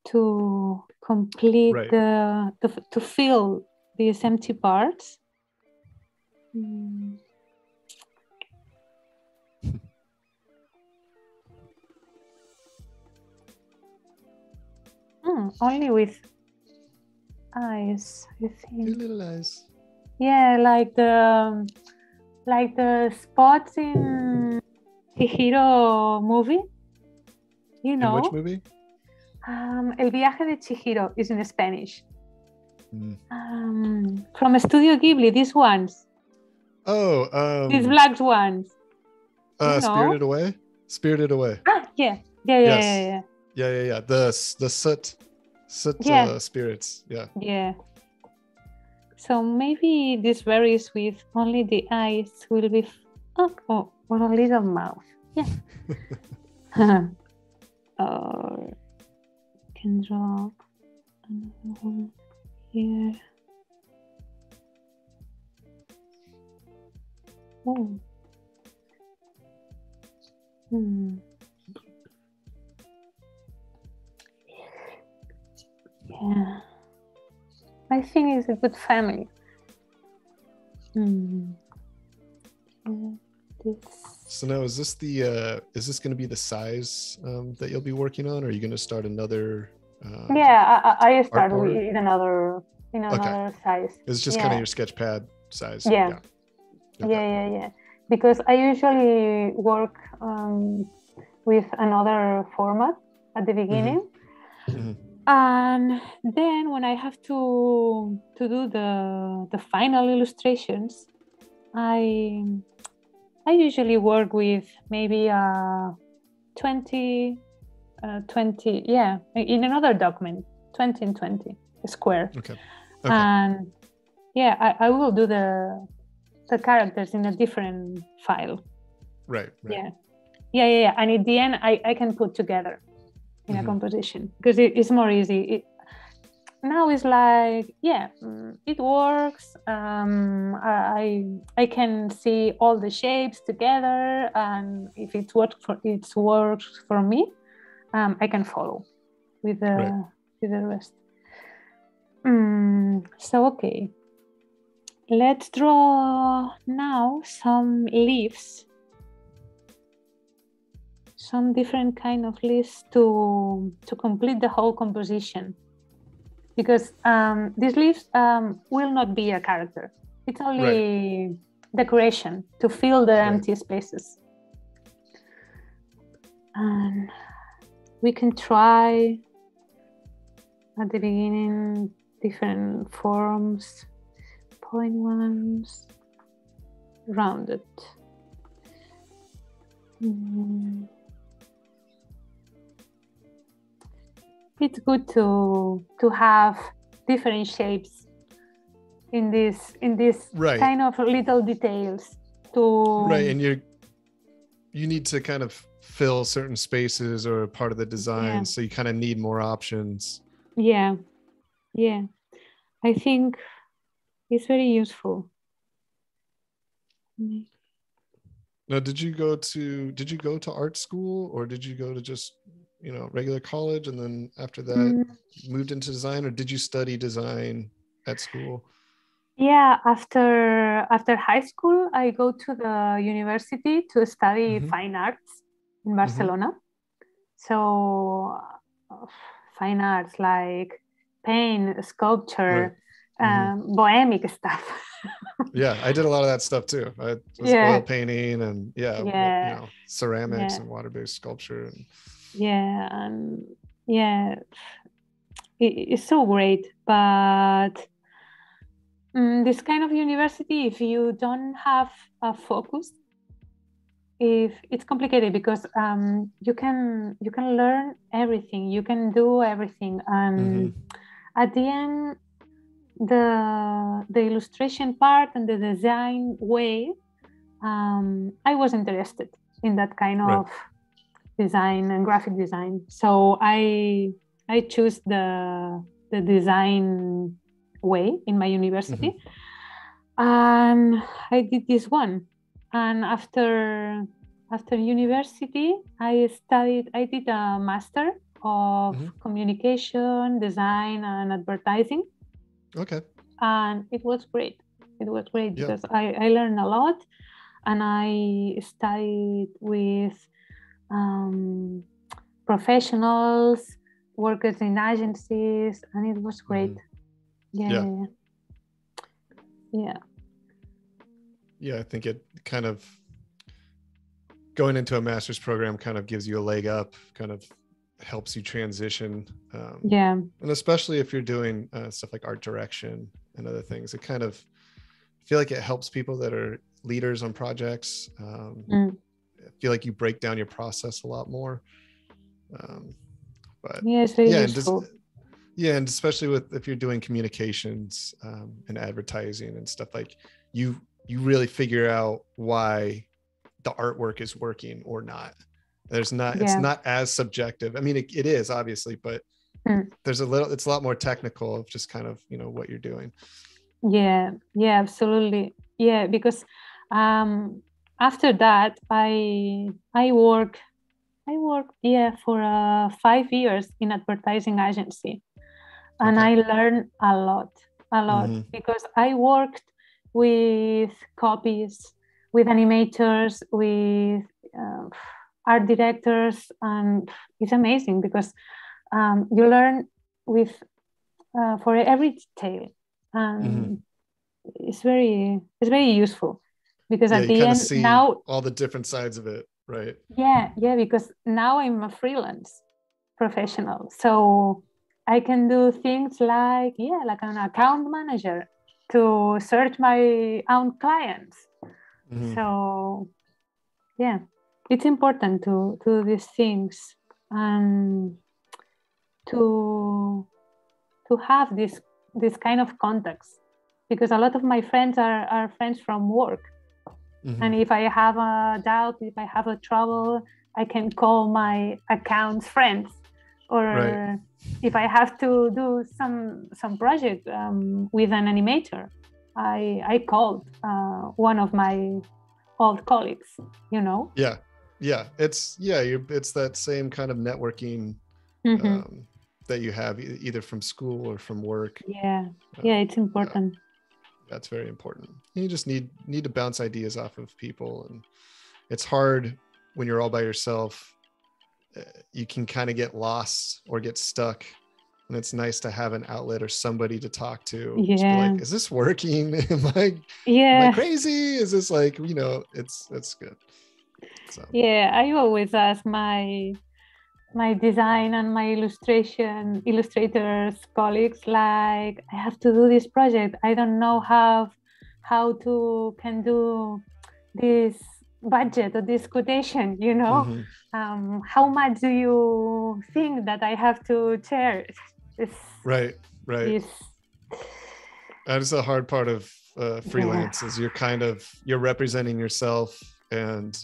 to complete right. the, the, to fill these empty parts. Mm. Mm, only with eyes, I think. Two little eyes. Yeah, like the like the spots in Chihiro movie. You know. In which movie? Um, El Viaje de Chihiro is in Spanish. Mm. Um, from Studio Ghibli, these ones. Oh. Um, these black ones. Uh, Spirited Away? Spirited Away. Ah, yeah. Yeah, yeah, yes. yeah, yeah, yeah. Yeah, yeah, yeah. The, the soot, soot yeah. Uh, spirits. Yeah. Yeah. So maybe this varies with only the eyes will be, oh, oh, or only the mouth. Yeah. Or I can draw another one here. Oh. Hmm. Yeah. I think it's a good family. Hmm. Yeah, this. So now, is this the uh, is this going to be the size um, that you'll be working on, or are you going to start another? Uh, yeah, I, I start with another in another okay. size. It's just yeah. kind of your sketch pad size. Yeah, yeah, okay. yeah, yeah, yeah. Because I usually work um, with another format at the beginning, mm-hmm. Mm-hmm. and then when I have to to do the the final illustrations, I. I usually work with maybe uh, twenty, twenty, yeah, in another document, twenty and twenty square. Okay. okay. And yeah, I, I will do the the characters in a different file. Right. right. Yeah. yeah. Yeah, yeah, and at the end, I, I can put together in mm-hmm. a composition because it, it's more easy. It, now it's like, yeah, it works. Um, I I can see all the shapes together, and if it works for it works for me, um, I can follow with the right. with the rest. Mm, so okay, let's draw now some leaves, some different kind of leaves to to complete the whole composition. Because um, these leaves um, will not be a character. It's only right. decoration to fill the right. empty spaces. And we can try at the beginning different forms, point ones, rounded. Mm. It's good to to have different shapes in this in this right. kind of little details to right and you you need to kind of fill certain spaces or part of the design yeah. so you kind of need more options. Yeah, yeah, I think it's very useful. Now, did you go to did you go to art school or did you go to just you know, regular college, and then after that, mm. moved into design, or did you study design at school? Yeah, after after high school, I go to the university to study mm-hmm. fine arts in Barcelona. Mm-hmm. So, uh, fine arts like paint, sculpture, right. um, mm-hmm. bohemic stuff. Yeah, I did a lot of that stuff too. I was yeah. oil painting and yeah, yeah. you know, ceramics yeah. and water-based sculpture and. Yeah, um, yeah, it, it's so great. But um, this kind of university, if you don't have a focus, if it's complicated because um, you can you can learn everything, you can do everything, and mm-hmm. at the end, the the illustration part and the design way, um, I was interested in that kind right. of. Design and graphic design. So I I choose the the design way in my university. Mm-hmm. And I did this one. And after after university, I studied, I did a master of mm-hmm. communication, design, and advertising. Okay. And it was great. It was great yeah. because I, I learned a lot and I studied with um professionals, workers in agencies, and it was great. Mm. Yeah, yeah. yeah yeah yeah I think it kind of going into a master's program kind of gives you a leg up, kind of helps you transition. Um, yeah. And especially if you're doing uh, stuff like art direction and other things, it kind of, I feel like it helps people that are leaders on projects. Um, mm. I feel like you break down your process a lot more. Um, but yeah, it's really yeah, useful. And just, yeah, and especially with if you're doing communications um, and advertising and stuff, like you you really figure out why the artwork is working or not. There's not, yeah. it's not as subjective. I mean, it, it is obviously, but mm. there's a little, it's a lot more technical of just kind of, you know, what you're doing. Yeah, yeah, absolutely. Yeah, because um, after that, I I work, I worked, yeah, for uh, five years in advertising agency. And okay. I learned a lot, a lot, mm-hmm. because I worked with copies, with animators, with uh, art directors, and it's amazing because um, you learn with uh, for every detail. Um, mm-hmm. It's very, it's very useful because yeah, at the end see now all the different sides of it, right? Yeah, yeah, because now I'm a freelance professional, so I can do things like yeah, like an account manager to search my own clients. Mm-hmm. So yeah, it's important to to do these things and to to have this this kind of contacts, because a lot of my friends are, are friends from work. Mm-hmm. And if I have a doubt, if I have a trouble, I can call my account's friends. Or right. if I have to do some some project um, with an animator, I I called uh, one of my old colleagues, you know? Yeah, yeah. It's, yeah, you're, it's that same kind of networking mm-hmm. um, that you have e- either from school or from work. Yeah, uh, yeah, it's important. Yeah. That's very important. You just need need to bounce ideas off of people, and it's hard when you're all by yourself. You can kind of get lost or get stuck, and it's nice to have an outlet or somebody to talk to. Yeah. Just be like, is this working? am I yeah. am I crazy? Is this like, you know, it's, it's good. So. Yeah. I always ask my, my design and my illustration illustrators colleagues, like, I have to do this project. I don't know how, how to can do this budget or this quotation, you know, mm-hmm. um, how much do you think that I have to share? It's, right, right. It's... That is the hard part of uh, freelance yeah. is you're kind of, you're representing yourself, and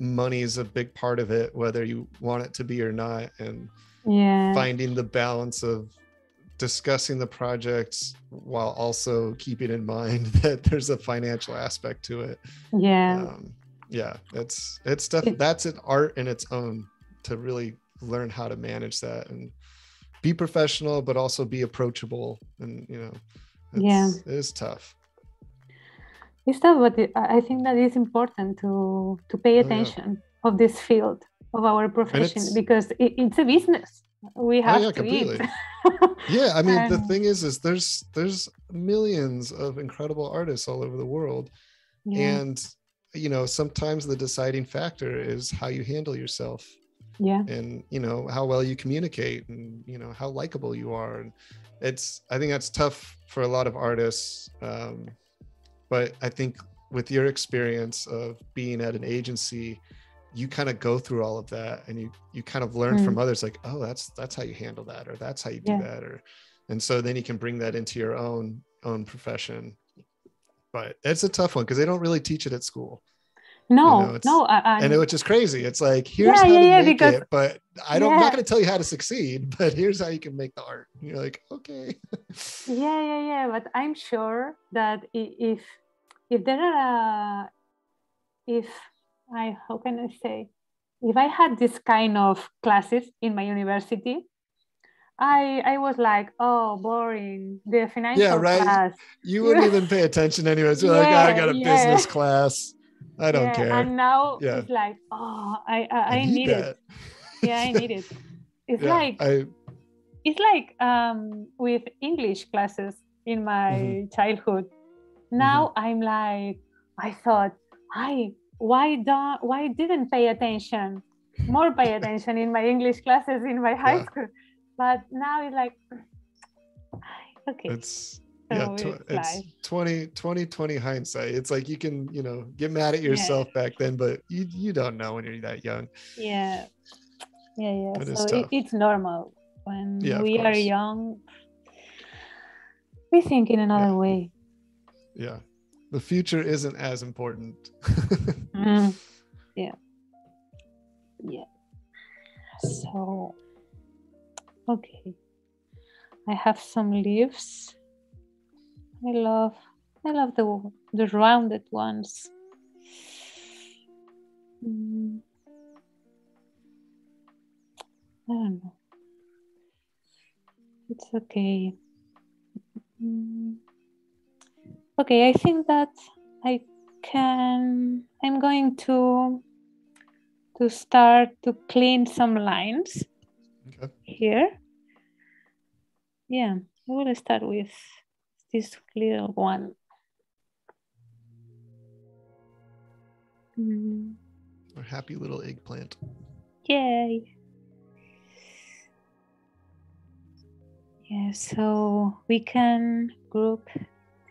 money is a big part of it, whether you want it to be or not. And yeah. finding the balance of discussing the projects while also keeping in mind that there's a financial aspect to it. Yeah. Um, yeah, it's it's stuff that's an art in its own to really learn how to manage that and be professional, but also be approachable. And you know, it's, yeah, it is tough. It's tough, but I think that it's important to to pay attention oh, yeah. of this field of our profession, because it, it's a business. We have oh, yeah, to completely. eat. yeah, I mean, and... the thing is, is there's there's millions of incredible artists all over the world, yeah. and you know, sometimes the deciding factor is how you handle yourself, yeah, and you know, how well you communicate, and you know, how likable you are. And it's, I think that's tough for a lot of artists, um, but I think with your experience of being at an agency, you kind of go through all of that, and you you kind of learn mm. from others, like, oh, that's that's how you handle that, or that's how you do yeah. that, or, and so then you can bring that into your own own profession. But it's a tough one because they don't really teach it at school. No, you know, no, I, I, and it, which is crazy. It's like, here's yeah, how yeah, to yeah, make because, it, but I don't yeah. I'm not going to tell you how to succeed. But here's how you can make the art. And you're like, okay. yeah, yeah, yeah. But I'm sure that if if there are uh, if I, how can I say, if I had this kind of classes in my university, I I was like, oh, boring, the financial yeah, right. class. You wouldn't even pay attention anyways. You're yeah, like, oh, I got a yeah. business class. I don't yeah. care. And now yeah. it's like, oh, I I, I, I need, need it. yeah, I need it. It's yeah, like, I... it's like um, with English classes in my mm-hmm. childhood. Now mm-hmm. I'm like, I thought, I, why don't why didn't pay attention more pay attention in my English classes in my high yeah. school. But now it's like, okay. It's, so yeah, tw it's twenty twenty hindsight. It's like you can, you know, get mad at yourself yeah. back then, but you, you don't know when you're that young. Yeah. Yeah, yeah. That so it, it's normal. When yeah, we are young, we think in another yeah. way. Yeah. The future isn't as important. mm. Yeah. Yeah. So, okay. I have some leaves. I love, I love the the rounded ones. Mm. I don't know. It's okay. Mm. Okay, I think that I can. I'm going to to start to clean some lines okay. here. Yeah, I will start with this little one. Mm. Our happy little eggplant. Yay. Yeah, so we can group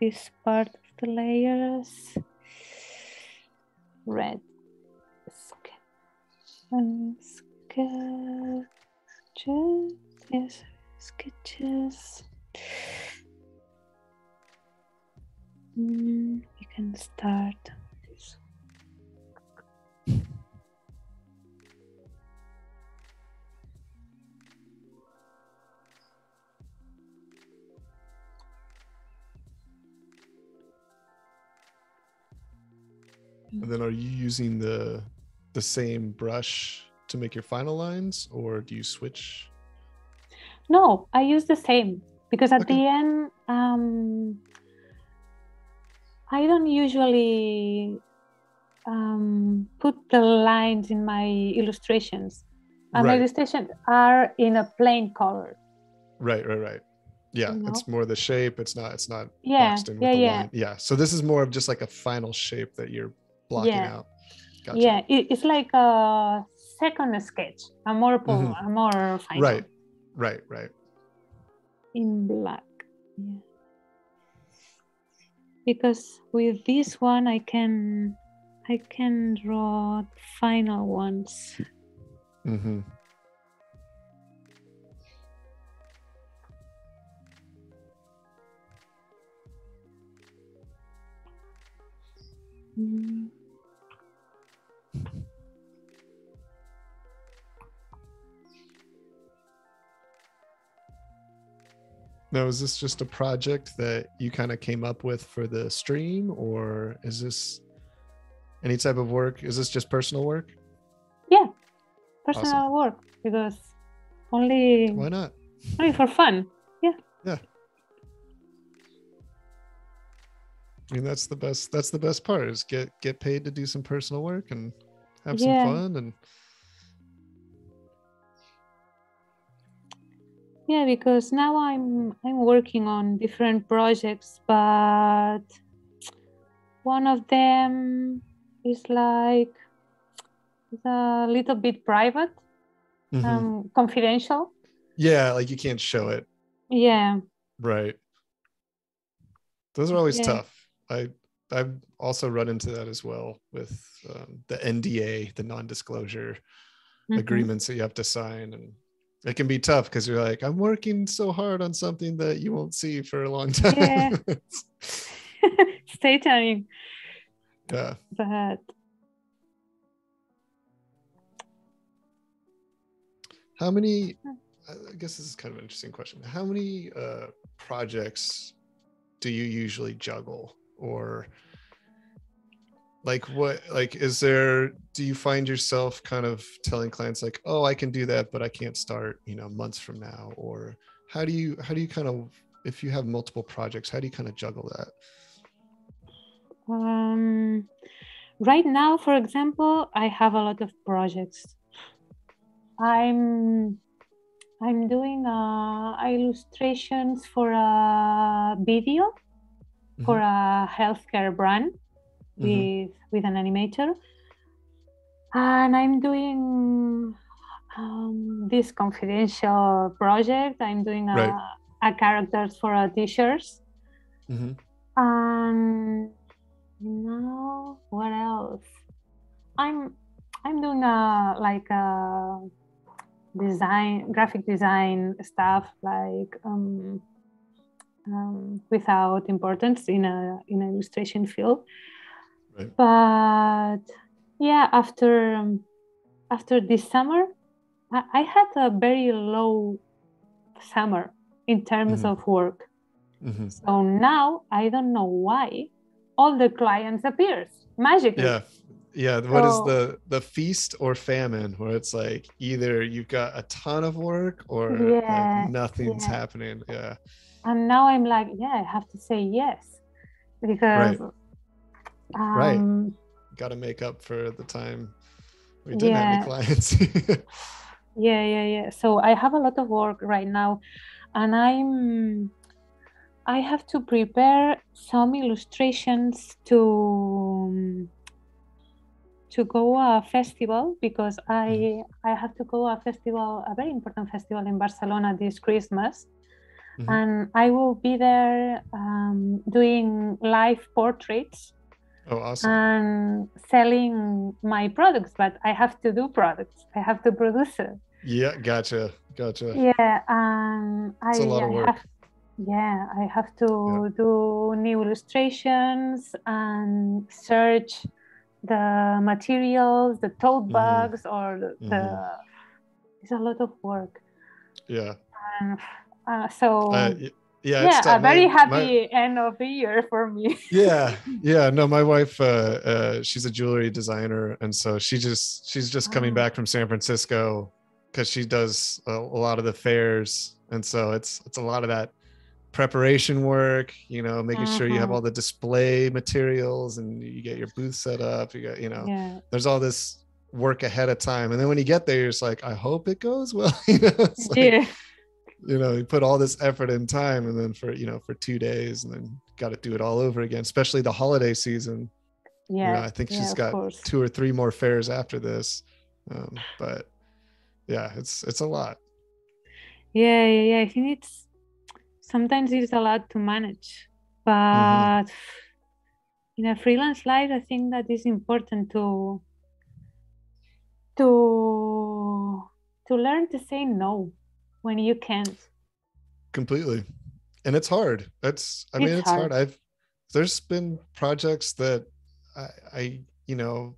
this part of the layers. Red. Sketches. Yes, sketches. Mm, we can start this. And then are you using the the same brush to make your final lines, or do you switch? No, I use the same because at okay. the end um, I don't usually um, put the lines in my illustrations. Uh, right. My illustrations are in a plain color. Right, right, right. Yeah, you know? It's more the shape. It's not. It's not yeah, boxed in with yeah, the yeah. line. Yeah. So this is more of just like a final shape that you're blocking yeah. out. Gotcha. Yeah, it, it's like a second sketch, a more poem, mm-hmm. a more final. Right, right, right. In black. Yeah. Because with this one, I can, I can draw final ones. Mm-hmm. Mm. Now, is this just a project that you kind of came up with for the stream, or is this any type of work? Is this just personal work? Yeah, personal awesome. work, because only why not? Only for fun. Yeah. Yeah. I mean, that's the best. That's the best part is get get paid to do some personal work and have yeah. some fun and. Yeah, because now I'm I'm working on different projects, but one of them is like a little bit private, mm-hmm. um, confidential. Yeah, like you can't show it. Yeah. Right. Those are always yeah. tough. I I've also run into that as well with um, the N D A, the non-disclosure mm-hmm. agreements that you have to sign, and it can be tough because you're like, I'm working so hard on something that you won't see for a long time. Yeah. Stay tuned. Yeah. But how many? I guess this is kind of an interesting question. How many uh, projects do you usually juggle, or like what? Like, is there? Do you find yourself kind of telling clients like, "Oh, I can do that, but I can't start," you know, months from now? Or how do you how do you kind of, if you have multiple projects, how do you kind of juggle that? Um, right now, for example, I have a lot of projects. I'm I'm doing uh, illustrations for a video mm-hmm. for a healthcare brand. With, mm-hmm. with an animator. And I'm doing um, this confidential project. I'm doing a, right. a characters for a t-shirts. Mm-hmm. And now what else? I'm I'm doing a like a design, graphic design stuff, like um, um, without importance in a in an illustration field, right. but. Yeah, after um, after this summer, I, I had a very low summer in terms mm-hmm. of work. Mm-hmm. So now I don't know why all the clients appears magically. Yeah, yeah. So, what is the the feast or famine? Where it's like either you've got a ton of work or yeah, like nothing's yeah. happening. Yeah. And now I'm like, yeah, I have to say yes because. Right. Um, right. Got to make up for the time we didn't yeah. have any clients. yeah, yeah, yeah. So I have a lot of work right now, and I'm I have to prepare some illustrations to to go a festival because I mm-hmm. I have to go a festival, a very important festival in Barcelona this Christmas, mm-hmm. and I will be there um, doing live portraits. Oh, awesome. And selling my products, but I have to do products. I have to produce it. Yeah, gotcha, gotcha. Yeah, um, it's I, a lot of work. I have, yeah, I have to yeah. do new illustrations and search the materials, the tote bags, mm-hmm. or the. Mm-hmm. It's a lot of work. Yeah. Um, uh, so. Uh, y- Yeah, yeah it's a very my, happy my, end of the year for me. yeah, yeah. No, my wife, uh, uh, she's a jewelry designer, and so she just she's just coming oh. back from San Francisco because she does a, a lot of the fairs, and so it's it's a lot of that preparation work. You know, making uh-huh. sure you have all the display materials and you get your booth set up. You got you know, yeah. there's all this work ahead of time, and then when you get there, you're just like, I hope it goes well. you know, it's like, yeah. You know, you put all this effort and time, and then for you know for two days, and then got to do it all over again. Especially the holiday season. Yeah, you know, I think yeah, she's got course. two or three more fairs after this. Um, but yeah, it's it's a lot. Yeah, yeah, yeah. I think it's sometimes it's a lot to manage, but mm-hmm. in a freelance life, I think that is important to to to learn to say no. When you can't completely, and it's hard. That's I it's mean it's hard. hard. I've there's been projects that I, I you know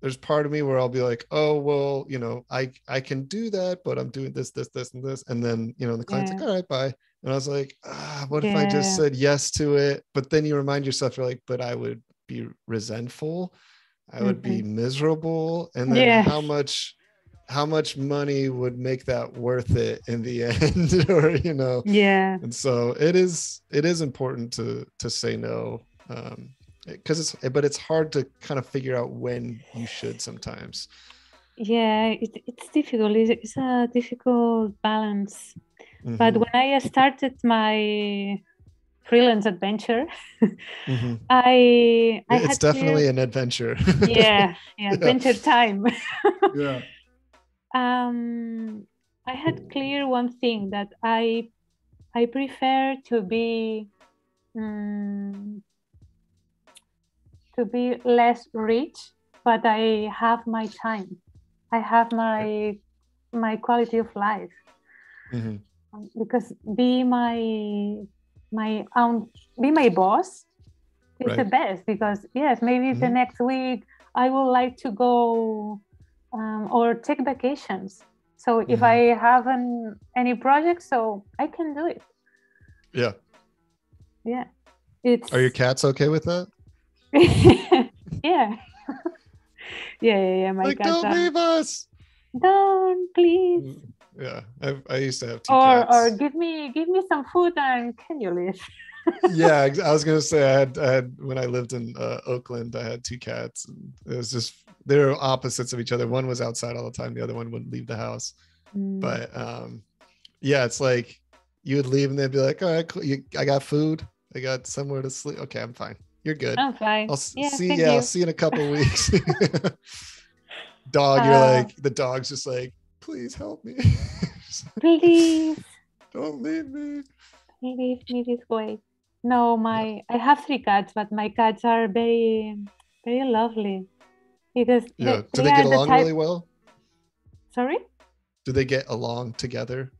there's part of me where I'll be like, oh well, you know I I can do that, but I'm doing this this this and this, and then you know the client's yeah. like, all right, bye, and I was like, ah, what yeah. if I just said yes to it? But then you remind yourself, you're like, but I would be resentful, I mm-hmm. would be miserable, and then yeah. how much. how much money would make that worth it in the end? or you know yeah and so it is it is important to to say no, um because it's but it's hard to kind of figure out when you should sometimes. Yeah, it, it's difficult. It's, it's a difficult balance. Mm-hmm. But when I started my freelance adventure, mm-hmm. I, I it's definitely clear... an adventure. yeah, yeah adventure yeah. time. yeah Um, I had clear one thing that I I prefer to be um, to be less rich, but I have my time. I have my my quality of life mm-hmm. because be my my own be my boss is right. the best. Because yes, maybe mm-hmm. the next week I would like to go. Um, or take vacations. So if mm-hmm. I haven't any project, so I can do it. Yeah. Yeah. It's. Are your cats okay with that? yeah. yeah. Yeah. Yeah. My like, cats don't are... leave us. Don't please. Yeah, I, I used to have two or, cats. Or give me give me some food and can you leave? yeah, I was gonna say I had, I had when I lived in uh, Oakland, I had two cats. And it was just. They were opposites of each other. One was outside all the time. The other one wouldn't leave the house. Mm. But um, yeah, it's like you would leave and they'd be like, all right, cool. you, I got food. I got somewhere to sleep. Okay, I'm fine. You're good. I'm fine. I'll yeah, see. Yeah, you. I'll see you in a couple of weeks. dog, uh, you're like, the dog's just like, please help me. Please. Don't leave me. Leave me this way. No, my I have three cats, but my cats are very, very lovely. Because yeah. They, Do they, they get along the type... really well? Sorry? Do they get along together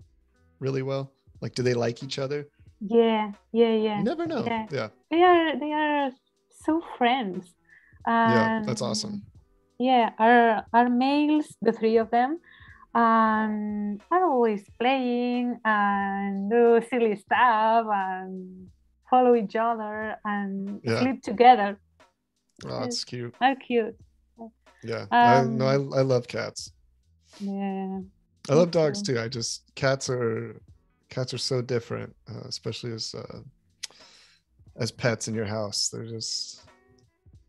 really well? Like, do they like each other? Yeah, yeah, yeah. You never know. Yeah. yeah. They are they are so friends. Um, yeah, that's awesome. Yeah, our our males, the three of them, um, are always playing and do silly stuff and follow each other and yeah. sleep together. Oh, that's cute. How cute. Yeah. Um, I, no, I, I love cats. Yeah. I love dogs too. I just cats are cats are so different, uh, especially as uh, as pets in your house. They're just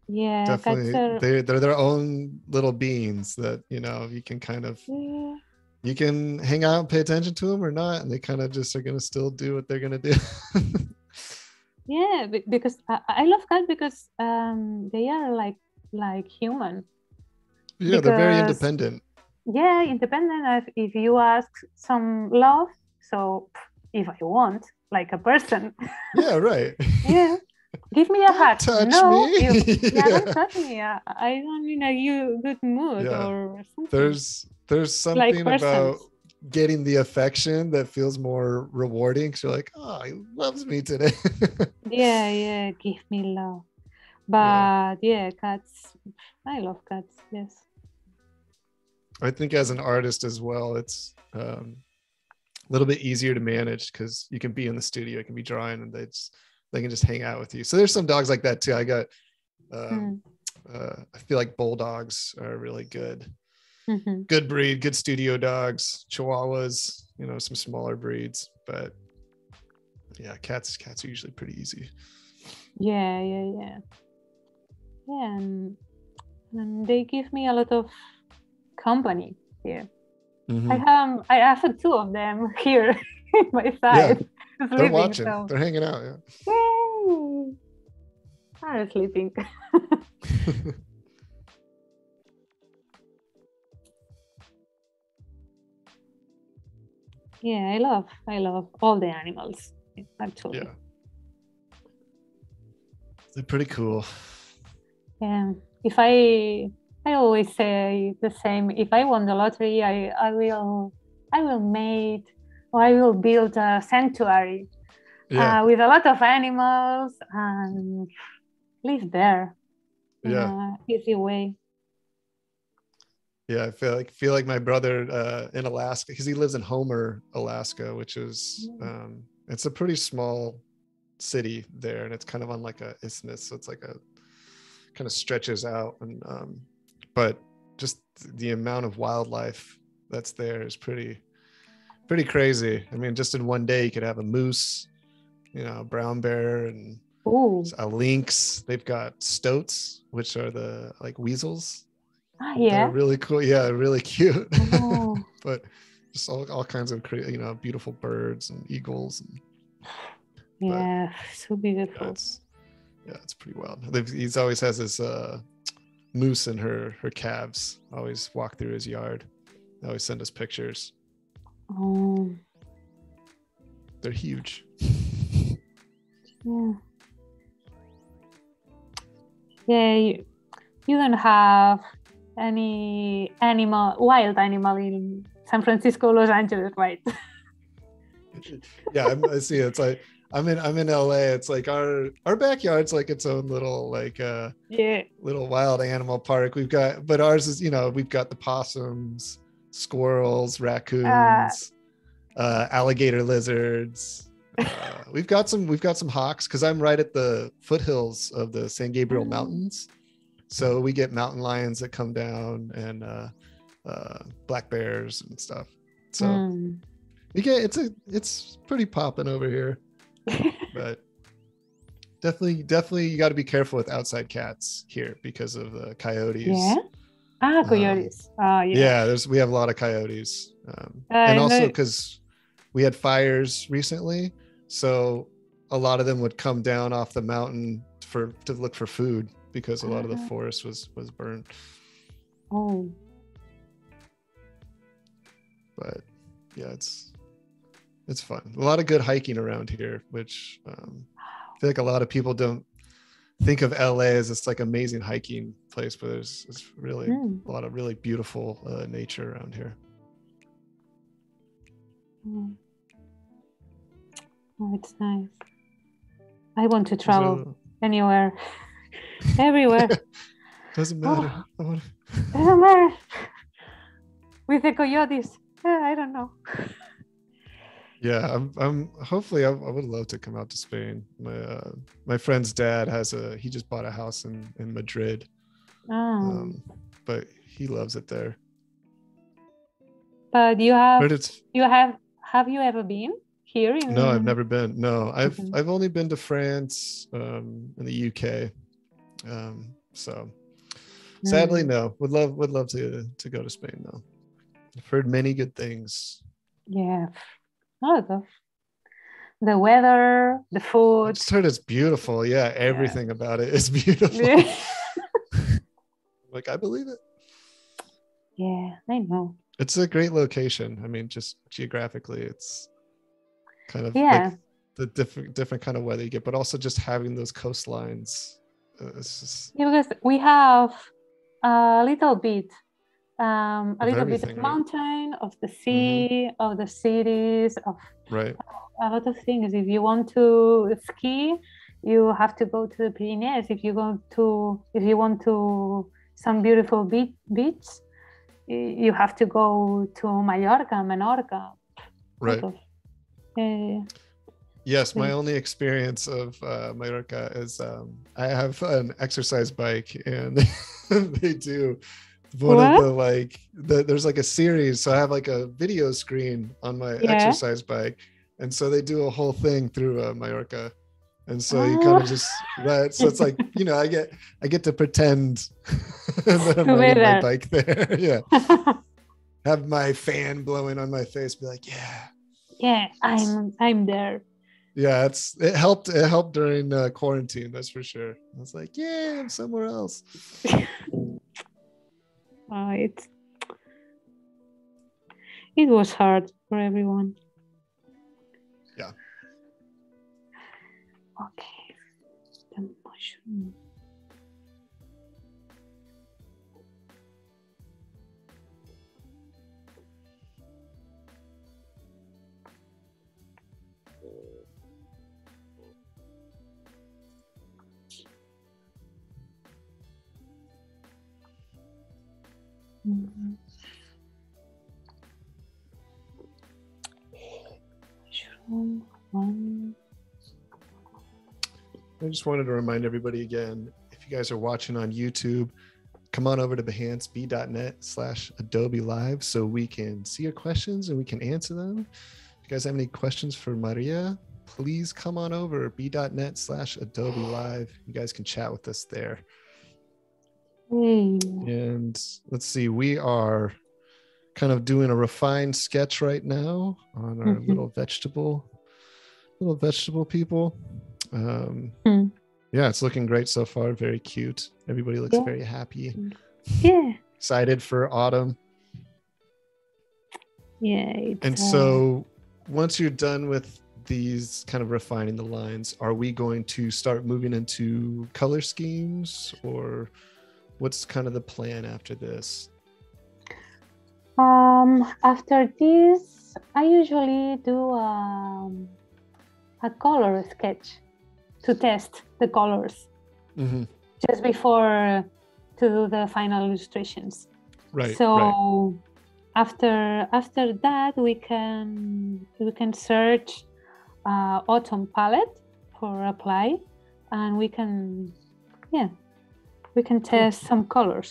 yeah, definitely are... they they're their own little beings that, you know, you can kind of yeah. you can hang out and pay attention to them or not, and they kind of just are going to still do what they're going to do. Yeah, because I, I love cats because um, they are like like human. Yeah, because... they're very independent. Yeah, independent. If, if you ask some love, so if I want, like a person. Yeah, right. Yeah, give me a don't hug. Touch no, me. You, yeah, yeah, don't touch me. I, I don't in a good mood yeah. or something. There's there's something like about getting the affection that feels more rewarding. Because you're like, oh, he loves me today. Yeah, yeah, give me love. But yeah. yeah, cats. I love cats. Yes. I think as an artist as well, it's um, a little bit easier to manage because you can be in the studio, you can be drawing, and they just, they can just hang out with you. So there's some dogs like that too. I got, um, mm. uh, I feel like bulldogs are really good, mm-hmm. good breed, good studio dogs, chihuahuas, you know, some smaller breeds, but yeah, cats, cats are usually pretty easy. Yeah, yeah, yeah, yeah, and, and they give me a lot of company here. Mm-hmm. I have I have two of them here in my side. Yeah. They're sleeping, watching. So. They're hanging out. Yeah. Yay! I'm sleeping. Yeah, I love I love all the animals actually. Yeah. They're pretty cool. Yeah. If I. I always say the same. If I won the lottery, I, I will I will make or I will build a sanctuary yeah. uh, with a lot of animals and live there in yeah. a easy way. Yeah, I feel like feel like my brother uh, in Alaska, because he lives in Homer, Alaska, which is yeah. um, it's a pretty small city there, and it's kind of on like a isthmus, so it's like a kind of stretches out and. Um, But just the amount of wildlife that's there is pretty, pretty crazy. I mean, just in one day, you could have a moose, you know, a brown bear, and Ooh. a lynx. They've got stoats, which are the like weasels. Oh, yeah. They're really cool. Yeah, really cute. Oh. But just all, all kinds of, you know, beautiful birds and eagles. And, yeah, but, so beautiful. Yeah it's, yeah, it's pretty wild. They've, he's always has this... Uh, moose and her her calves always walk through his yard. They always send us pictures. Oh, they're huge. Yeah. Yeah. You, you don't have any animal, wild animal in San Francisco, Los Angeles, right? Yeah, I'm, I see. It's like. I'm in I'm in L A. It's like our our backyard's like its own little like uh yeah. little wild animal park. We've got, but ours is, you know, we've got the possums, squirrels, raccoons, uh, uh, alligator lizards. Uh, we've got some we've got some hawks because I'm right at the foothills of the San Gabriel mm. Mountains, so we get mountain lions that come down and uh, uh, black bears and stuff. So mm. you get it's a it's pretty popping over here. But definitely, definitely, you got to be careful with outside cats here because of the coyotes. Yeah, ah, coyotes. Um, oh, yeah. Yeah, there's we have a lot of coyotes, um, uh, and also because we had fires recently, so a lot of them would come down off the mountain for to look for food because a lot uh, of the forest was was burned. Oh, yeah, it's it's fun. A lot of good hiking around here, which um, I feel like a lot of people don't think of L A as this like amazing hiking place, but there's it's really mm. a lot of really beautiful uh, nature around here. Mm. Oh, it's nice. I want to travel so, anywhere, everywhere. Doesn't matter. Oh, I wanna... doesn't matter. With the coyotes, I don't know. Yeah, I'm. I'm hopefully, I, I would love to come out to Spain. My uh, my friend's dad has a. He just bought a house in in Madrid, oh. um, but he loves it there. But you have. But it's, you have. Have you ever been here? In no, I've never been. No, I've okay. I've only been to France, um, and the U K, um, so nice. Sadly, no. Would love would love to to go to Spain though. I've heard many good things. Yeah. Oh, the, the weather, the food. I just heard it's beautiful. Yeah, everything yeah. about it is beautiful. Yeah. Like, I believe it. Yeah, I know. It's a great location. I mean, just geographically, it's kind of yeah. like the different different kind of weather you get, but also just having those coastlines. Uh, it's just... yeah, because we have a little bit. Um, a little bit of mountain, right? Of the sea, mm-hmm. of the cities, of right. a lot of things. If you want to ski, you have to go to the Pyrenees. If you go to, if you want to some beautiful beach, beach you have to go to Mallorca, Menorca. Right. Uh, yes, my only experience of uh, Mallorca is um, I have an exercise bike, and they do. One what? Of the like the, there's like a series, so I have like a video screen on my yeah. exercise bike, and so they do a whole thing through uh, Mallorca, and so oh. you kind of just right so it's like, you know, I get I get to pretend that I'm riding my bike there. Yeah. Have my fan blowing on my face, be like, yeah yeah I'm I'm there. Yeah, it's it helped it helped during uh, quarantine, that's for sure. I was like, yeah, I'm somewhere else. Uh, it, it was hard for everyone. Yeah. Okay. The motion. Mm-hmm. I just wanted to remind everybody again, if you guys are watching on YouTube, come on over to Behance, b dot net slash Adobe Live, so we can see your questions and we can answer them. If you guys have any questions for Maria, please come on over, b dot net slash Adobe Live. You guys can chat with us there. And let's see, we are kind of doing a refined sketch right now on our mm-hmm. little vegetable, little vegetable people. Um, mm. Yeah, it's looking great so far. Very cute. Everybody looks yeah. very happy. Yeah. Excited for autumn. Yeah. And uh... so once you're done with these kind of refining the lines, are we going to start moving into color schemes, or... what's kind of the plan after this? Um, after this, I usually do a, a color sketch to test the colors mm-hmm. just before to do the final illustrations. Right. So right. after after that, we can we can search uh, autumn palette for apply, and we can yeah. we can test some colors.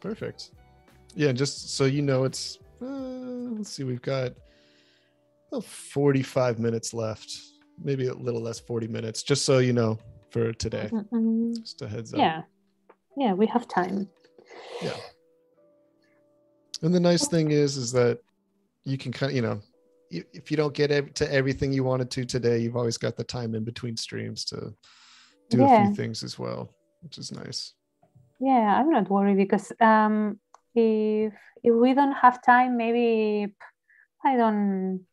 Perfect. Yeah, just so you know, it's, uh, let's see, we've got about forty-five minutes left, maybe a little less, forty minutes, just so you know for today. Mm-hmm. Just a heads up. Yeah, yeah, we have time. Yeah. And the nice thing is, is that you can kind of, you know, if you don't get to everything you wanted to today, you've always got the time in between streams to do yeah. a few things as well, which is nice. Yeah, I'm not worried because um, if if we don't have time, maybe I don't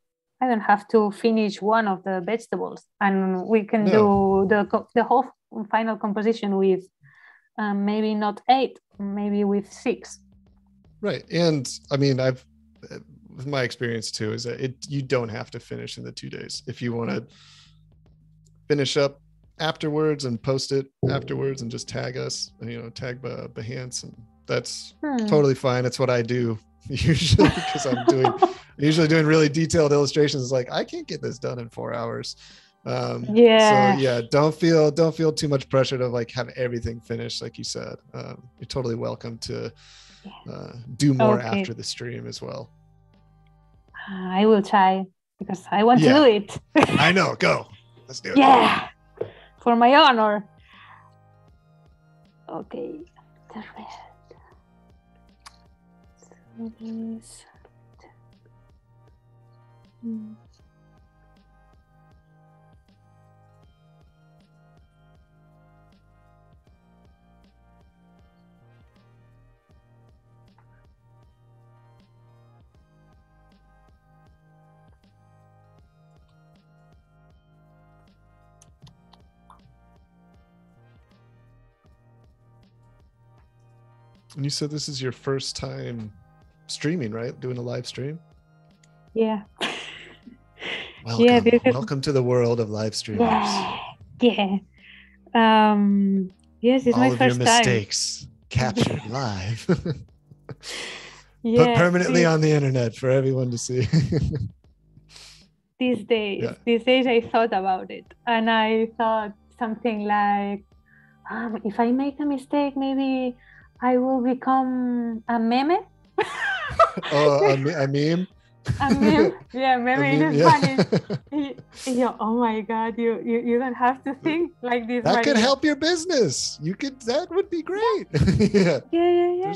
I don't have to finish one of the vegetables, and we can no. do the the whole final composition with um, maybe not eight, maybe with six. Right. And I mean, I've with my experience too is that it you don't have to finish in the two days. If you want to finish up afterwards and post it afterwards and just tag us, you know, tag Behance, and that's hmm. totally fine. That's what I do usually, because I'm doing usually doing really detailed illustrations. It's like, I can't get this done in four hours. Um, yeah. So yeah, don't feel, don't feel too much pressure to like have everything finished. Like you said, um, you're totally welcome to uh, do more okay. after the stream as well. I will try, because I want yeah. to do it. I know. Go. Let's do it. Yeah. For my honor. Okay. And you said this is your first time streaming, right? Doing a live stream? Yeah. Welcome. Yeah, because... Welcome to the world of live streamers. Yeah. yeah. Um, yes, it's All my first time. All of your mistakes time. captured live. yeah, Put permanently this... on the internet for everyone to see. These days, yeah. these days I thought about it, and I thought something like, um, if I make a mistake, maybe I will become a meme. oh, a, a meme? A meme? Yeah, meme, meme is yeah. funny. You, oh my God, you, you you don't have to think like this. That right could now. help your business. You could. That would be great. Yeah, yeah, yeah. yeah.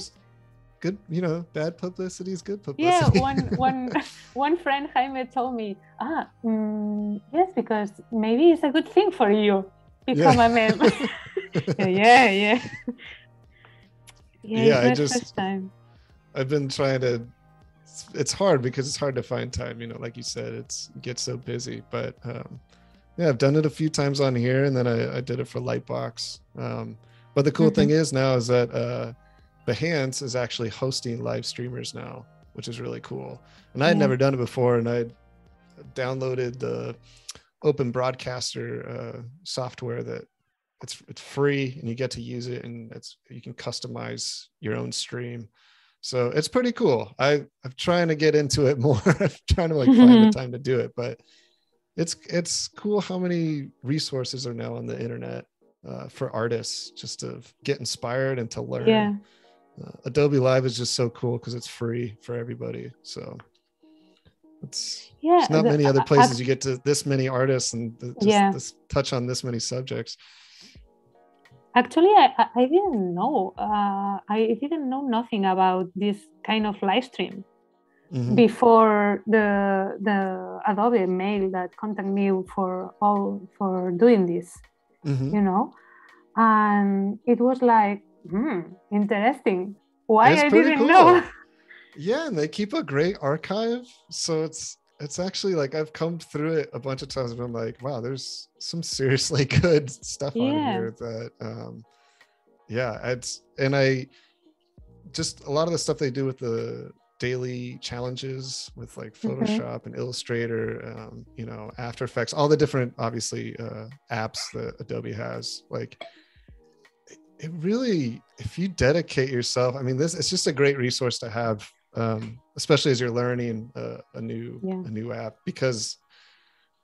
Good, you know, bad publicity is good publicity. Yeah, one, one, one friend, Jaime, told me, ah, mm, yes, because maybe it's a good thing for you. Become yeah. a meme. yeah, yeah. Yeah, yeah I just time. I've been trying to it's, it's hard because it's hard to find time, you know, like you said, it's it gets so busy, but um yeah, I've done it a few times on here, and then I, I did it for Lightbox. Um but the cool mm-hmm. thing is now is that uh Behance is actually hosting live streamers now, which is really cool. And I had yeah. never done it before, and I downloaded the Open Broadcaster uh software that It's it's free, and you get to use it, and it's you can customize your own stream, so it's pretty cool. I I'm trying to get into it more. I'm trying to like mm-hmm. find the time to do it, but it's it's cool how many resources are now on the internet uh, for artists just to get inspired and to learn. Yeah. Uh, Adobe Live is just so cool because it's free for everybody. So it's yeah, there's not the, many other places I've, you get to this many artists and the, just yeah. this, touch on this many subjects. Actually, I, I didn't know. Uh, I didn't know nothing about this kind of live stream mm-hmm. before the the Adobe mail that contacted me for all for doing this. Mm-hmm. You know, and it was like, hmm, interesting. Why it's I didn't cool. know? Yeah, and they keep a great archive, so it's. It's actually like I've come through it a bunch of times and I'm like, wow, there's some seriously good stuff yeah. on here that, um, yeah, it's, and I just, a lot of the stuff they do with the daily challenges with like Photoshop mm-hmm. and Illustrator, um, you know, After Effects, all the different, obviously, uh, apps that Adobe has, like it really, if you dedicate yourself, I mean, this, it's just a great resource to have. Um, especially as you're learning uh, a new yeah. a new app, because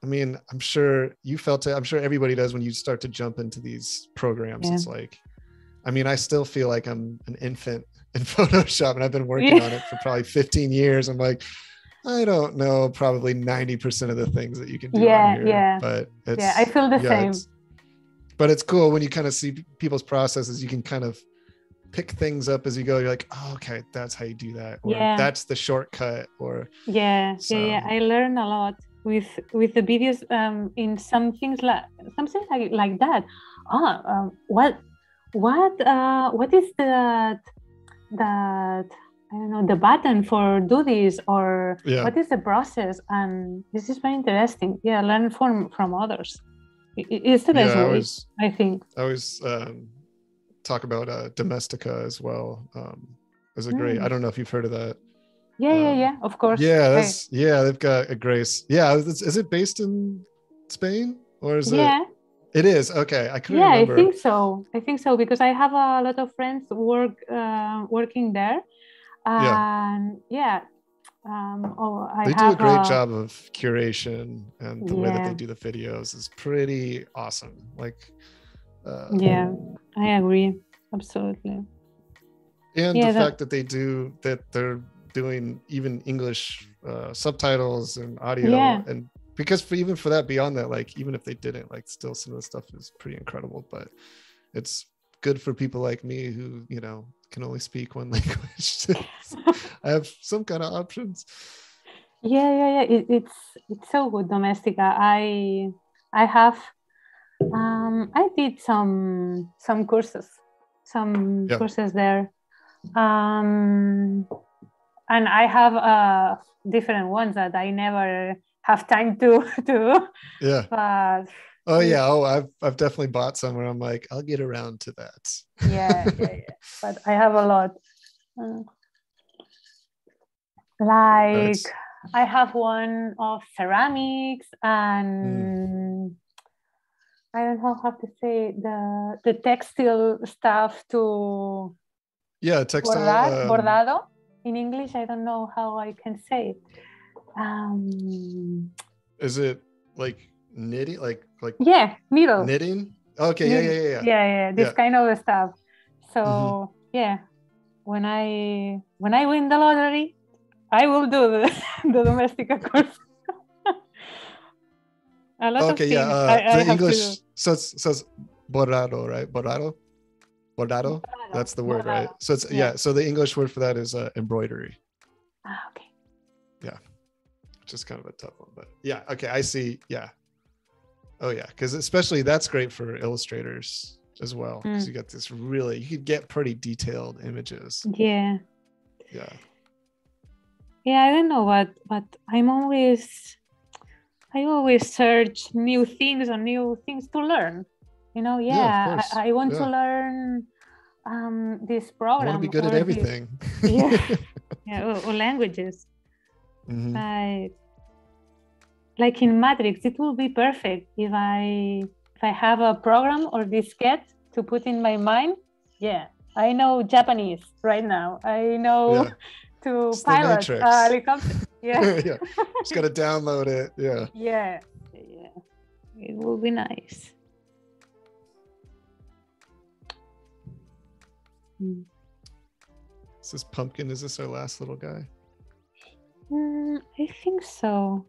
I mean, I'm sure you felt it. I'm sure everybody does when you start to jump into these programs. Yeah. It's like, I mean, I still feel like I'm an infant in Photoshop, and I've been working yeah. on it for probably fifteen years. I'm like, I don't know, probably ninety percent of the things that you can do. Yeah, on here, yeah. But it's, yeah, I feel the yeah, same. It's, but it's cool when you kind of see people's processes. You can kind of pick things up as you go. You're like, oh, okay, that's how you do that, or yeah. that's the shortcut, or yeah, so. yeah, yeah. I learn a lot with with the videos um, in some things like something like like that. Ah, oh, um, what what uh, what is that that I don't know, the button for do this, or yeah. what is the process? And this is very interesting. Yeah, learn from, from others. It's the best yeah, I way, always, I think. I always um, talk about uh, Domestika as well. Um, it's a great, mm. I don't know if you've heard of that. Yeah, um, yeah, yeah, of course. Yeah, that's, right. yeah, they've got a grace. Yeah, is, is it based in Spain? Or is yeah. it? It is. Okay. I couldn't yeah, remember. I think so. I think so, because I have a lot of friends work uh, working there. And yeah, yeah um, oh, I they have do a great a... job of curation, and the yeah. way that they do the videos is pretty awesome. Like, uh, yeah, I agree. Absolutely. And yeah, the that... fact that they do that, they're doing even English uh, subtitles and audio yeah. and. Because for even for that, beyond that, like even if they didn't, like still some of the stuff is pretty incredible. But it's good for people like me who, you know, can only speak one language. I have some kind of options. Yeah, yeah, yeah. It, it's it's so good, Domestika. I I have um, I did some some courses, some yeah. courses there, um, and I have uh, different ones that I never. Have time to to yeah but, oh yeah oh I've I've definitely bought some where I'm like I'll get around to that yeah, yeah, yeah. But I have a lot uh, like nice. I have one of ceramics and mm. I don't know how to say the the textile stuff to yeah textile bordar, um, bordado in English. I don't know how I can say it. Um, is it like knitting, like like yeah, needle knitting? Okay, knitting. yeah, yeah, yeah, yeah, yeah. This yeah. kind of stuff. So mm-hmm. yeah, when I when I win the lottery, I will do the, the Domestika course. A lot okay, of things. Yeah, uh, I, I the English so it's, so it's borrado, right? Borrado, borrado. That's the word, borrado. Right? So it's yeah. yeah. So the English word for that is uh, embroidery. Ah, okay. Yeah. Just kind of a tough one, but yeah. Okay. I see. Yeah. Oh yeah. Cause especially that's great for illustrators as well. Mm. Cause you got this really, you could get pretty detailed images. Yeah. Yeah. Yeah. I don't know what, but I'm always, I always search new things or new things to learn, you know? Yeah. yeah I, I want yeah. to learn um, this program. I want to be good at everything. This, yeah. yeah or, or languages. Mm-hmm. I, like in Matrix, it will be perfect if I if I have a program or diskette to put in my mind. Yeah, I know Japanese right now. I know yeah. to it's pilot a uh, helicopter. Yeah, yeah. Just gotta download it. Yeah. Yeah, yeah. It will be nice. Is this pumpkin? Is this our last little guy? Mm, I think so.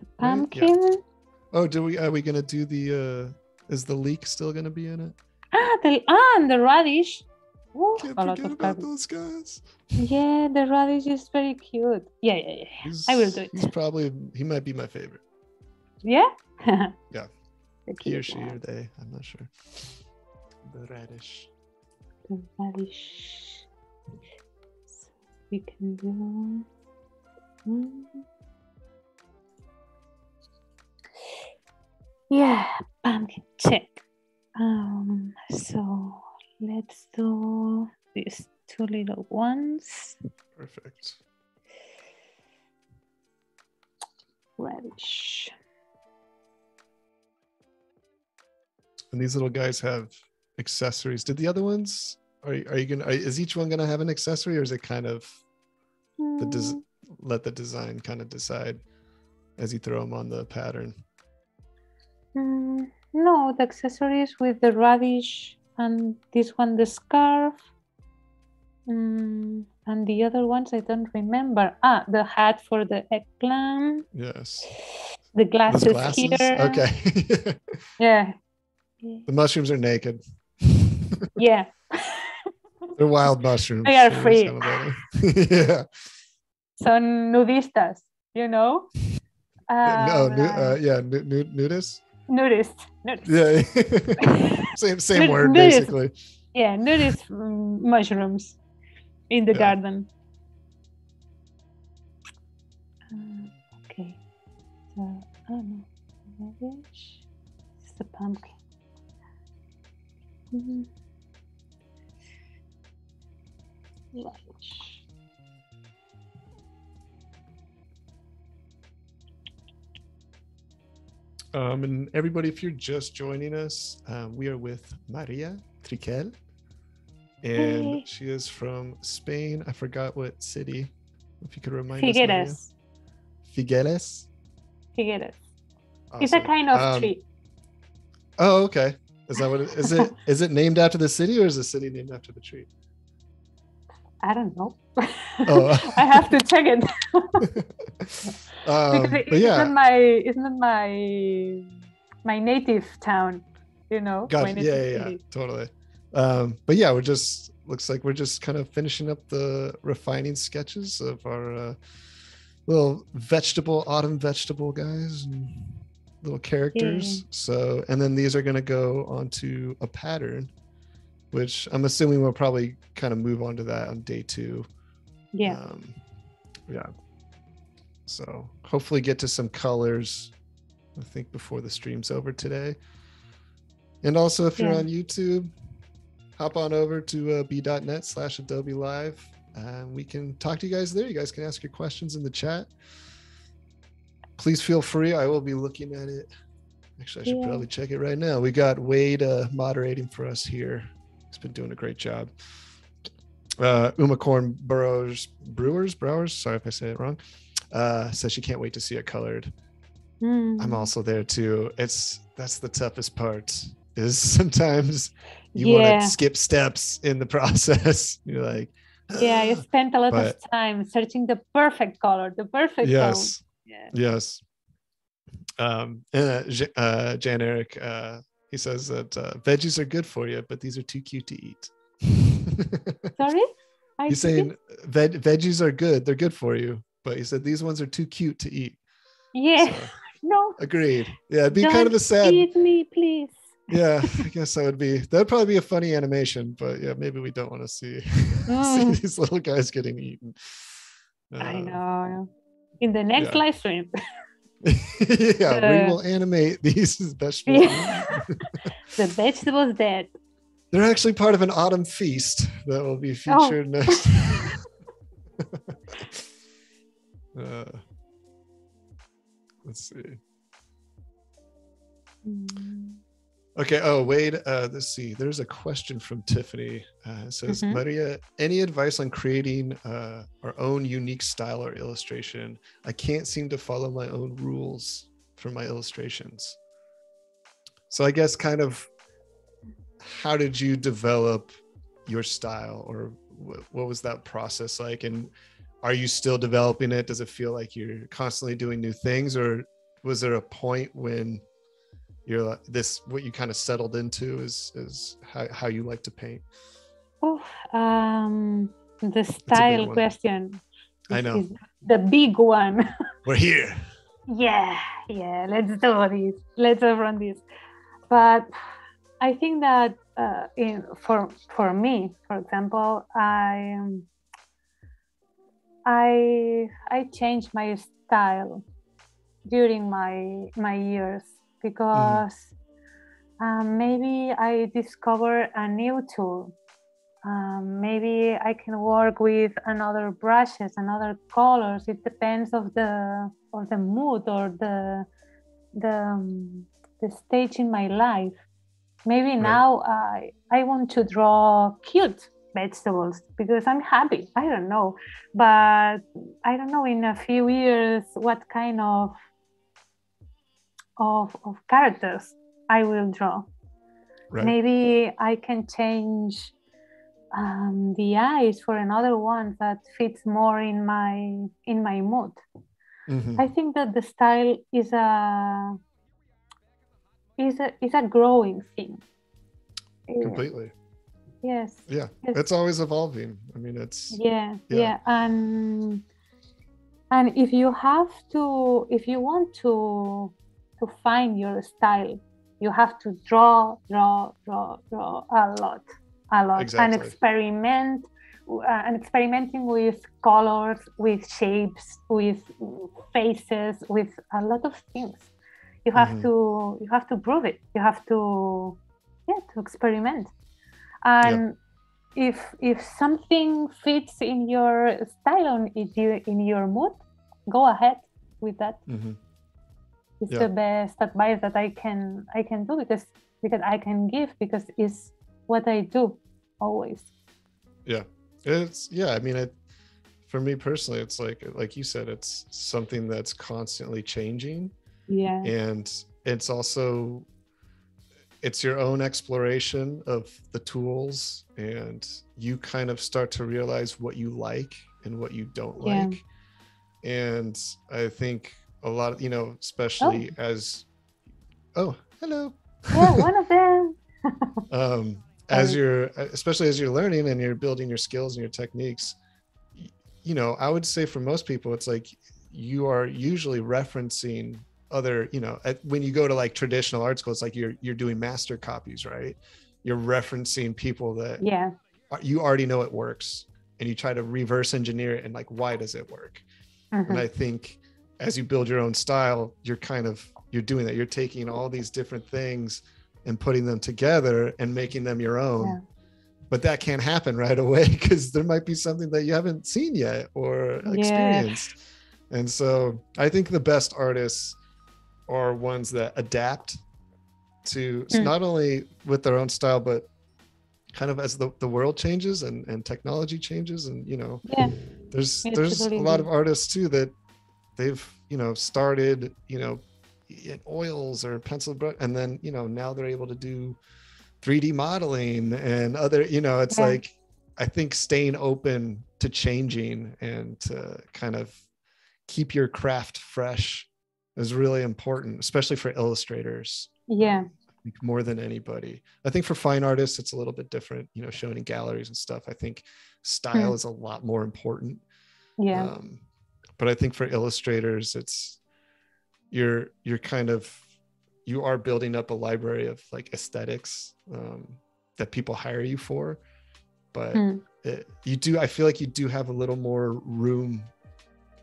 The pumpkin. Yeah. Oh, do we? Are we gonna do the? Uh, is the leek still gonna be in it? Ah, the ah, and the radish. Ooh, Can't a lot of about those guys. Yeah, the radish is very cute. Yeah, yeah, yeah. He's, I will do it. He's probably he might be my favorite. Yeah. yeah. He or she one. Or they? I'm not sure. The radish. The radish. So we can do. Yeah, pumpkin check. Um, so let's do these two little ones. Perfect. Radish. And these little guys have accessories. Did the other ones? Are are you gonna? Are, is each one gonna have an accessory, or is it kind of mm. the design? Let the design kind of decide as you throw them on the pattern. Mm, no, the accessories with the radish and this one, the scarf. Mm, and the other ones, I don't remember. Ah, the hat for the eggplant. Yes. The glasses, glasses? here. Okay. yeah. The mushrooms are naked. yeah. They're wild mushrooms. They are free. yeah. Son nudistas, you know? Um, no, nu uh, yeah, nu nu nudists? Nudists. Nudist. Yeah. same same Nud word, nudist. Basically. Yeah, nudist mushrooms in the yeah. garden. Uh, okay. So, oh no, rubbish. It's the pumpkin. Mm-hmm. Lunch. Um, and everybody, if you're just joining us, um, we are with Maria Triquell, and hey. She is from Spain. I forgot what city. If you could remind Figueres. us. Figueres. Figueres. Figueres. Awesome. It's a kind of um, tree. Oh, okay. Is that what it is? It is it named after the city, or is the city named after the tree? I don't know. Oh. I have to check it. um, because it yeah. isn't my isn't my my native town, you know. Gotcha. Yeah, yeah, yeah, totally. Um, but yeah, we're just looks like we're just kind of finishing up the refining sketches of our uh, little vegetable autumn vegetable guys and little characters. Yeah. So, and then these are going to go onto a pattern, which I'm assuming we'll probably kind of move on to that on day two. Yeah. Um, yeah. So hopefully get to some colors, I think, before the stream's over today. And also, if yeah. you're on YouTube, hop on over to uh, b dot net slash Adobe Live. And we can talk to you guys there. You guys can ask your questions in the chat. Please feel free. I will be looking at it. Actually, I should yeah. probably check it right now. We got Wade uh, moderating for us here. He's been doing a great job. Uh, Uma Corn Burrows, Brewers, Browers, sorry if I say it wrong, uh, says she can't wait to see it colored. Mm. I'm also there too. It's that's the toughest part, is sometimes you yeah. want to skip steps in the process. You're like, yeah, I spent a lot but, of time searching the perfect color, the perfect yes, yeah. yes. Um, and, uh, uh, Jan Eric, uh, he says that uh, veggies are good for you, but these are too cute to eat. Sorry? I He's saying veg veggies are good. They're good for you. But he said these ones are too cute to eat. Yeah. So, no. Agreed. Yeah. It'd be Don't kind of a sad. Eat me, please. Yeah. I guess that would be, that'd probably be a funny animation, but yeah, maybe we don't want to see, mm. see these little guys getting eaten. Uh, I know. In the next yeah. live stream. yeah, uh, we will animate these vegetables. Yeah. The vegetables dead. They're actually part of an autumn feast that will be featured oh. next. uh, let's see. Okay. Oh, Wade. Uh, let's see. There's a question from Tiffany. Uh, it says, mm-hmm. Maria, any advice on creating uh, our own unique style or illustration? I can't seem to follow my own rules for my illustrations. So I guess kind of how did you develop your style, or wh what was that process like? And are you still developing it? Does it feel like you're constantly doing new things, or was there a point when you're like, this what you kind of settled into is is how, how you like to paint? Oh, um the style question, I know, is the big one. We're here. yeah yeah let's do this, let's run this. But I think that uh in for for me, for example, i um, i i changed my style during my my years, because mm-hmm. um, maybe I discover a new tool. Um, maybe I can work with another brushes, another colors. It depends of the of the mood or the the um, the stage in my life. Maybe right. now I I want to draw cute vegetables because I'm happy. I don't know, but I don't know in a few years what kind of Of, of characters I will draw. Right. Maybe I can change um, the eyes for another one that fits more in my in my mood. Mm-hmm. I think that the style is a is a is a growing thing. Completely. Yes. Yeah, it's, it's always evolving. I mean, it's yeah, yeah, yeah. and and if you have to, if you want to. To find your style, you have to draw, draw, draw, draw a lot, a lot, exactly. and experiment uh, and experimenting with colors, with shapes, with faces, with a lot of things. You have mm-hmm. to you have to prove it. You have to yeah to experiment. And yeah. if if something fits in your style and if you in your mood, go ahead with that. Mm-hmm. It's yeah. the best advice that I can I can do because because I can give because it's what I do always. Yeah, it's yeah. I mean, I, for me personally, it's like like you said, it's something that's constantly changing. Yeah, and it's also it's your own exploration of the tools, and you kind of start to realize what you like and what you don't like. Yeah. And I think a lot of, you know, especially oh. as oh hello yeah one of them um as you're especially as you're learning and you're building your skills and your techniques, you know, I would say for most people it's like you are usually referencing other, you know, when you go to like traditional art school, it's like you're you're doing master copies, right? You're referencing people that yeah you already know it works, and you try to reverse engineer it and like, why does it work? Uh-huh. And I think as you build your own style, you're kind of you're doing that. You're taking all these different things and putting them together and making them your own. Yeah. But that can't happen right away because there might be something that you haven't seen yet or experienced. Yeah. And so I think the best artists are ones that adapt to mm. not only with their own style, but kind of as the, the world changes and, and technology changes. And, you know, yeah. there's it's there's really a lot good. Of artists too that they've, you know, started, you know, in oils or pencil brush, and then, you know, now they're able to do three D modeling and other, you know, it's yeah. like, I think staying open to changing and to kind of keep your craft fresh is really important, especially for illustrators. Yeah. Like more than anybody. I think for fine artists, it's a little bit different, you know, showing in galleries and stuff. I think style mm. is a lot more important. Yeah. Um, but I think for illustrators, it's, you're, you're kind of, you are building up a library of like aesthetics um, that people hire you for, but mm. it, you do, I feel like you do have a little more room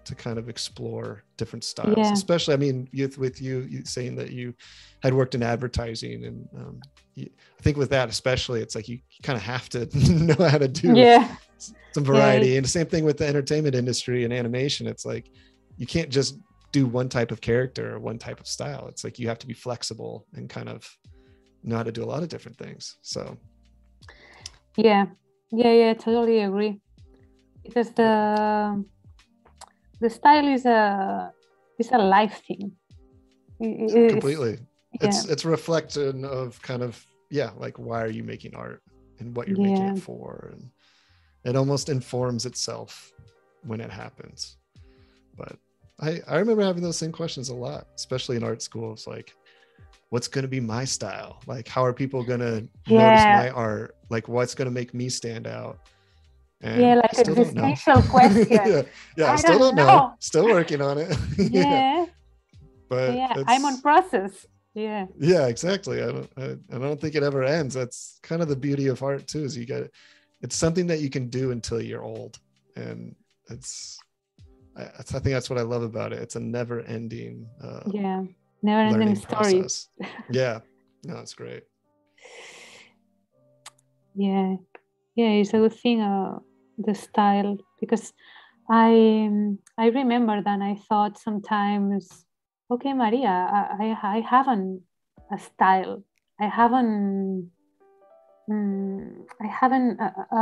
to kind of explore different styles, yeah. especially, I mean, with, with you, you saying that you had worked in advertising, and um, you, I think with that, especially, it's like, you, you kind of have to know how to do yeah. some variety. Right. And the same thing with the entertainment industry and animation. It's like, you can't just do one type of character or one type of style. It's like, you have to be flexible and kind of know how to do a lot of different things. So. Yeah. Yeah. Yeah. Totally agree. Because the, The style is a is a life thing. It's, Completely, yeah. it's it's a reflection of kind of yeah, like why are you making art and what you're yeah. making it for, and it almost informs itself when it happens. But I I remember having those same questions a lot, especially in art school. It's like, what's going to be my style? Like, how are people going to yeah. notice my art? Like, what's going to make me stand out? And yeah, like an existential question. yeah, yeah I still don't know. know. Still working on it. yeah. yeah. But yeah, I'm on process. Yeah. Yeah, exactly. I don't I, I don't think it ever ends. That's kind of the beauty of art too, is you got it. It's something that you can do until you're old. And it's I, I think that's what I love about it. It's a never ending uh yeah, never ending story. yeah. No, it's great. Yeah. Yeah, it's a good thing. Uh, the style, because I um, I remember that I thought sometimes, okay, Maria, I I, I haven't a style. I haven't um, I haven't a, a,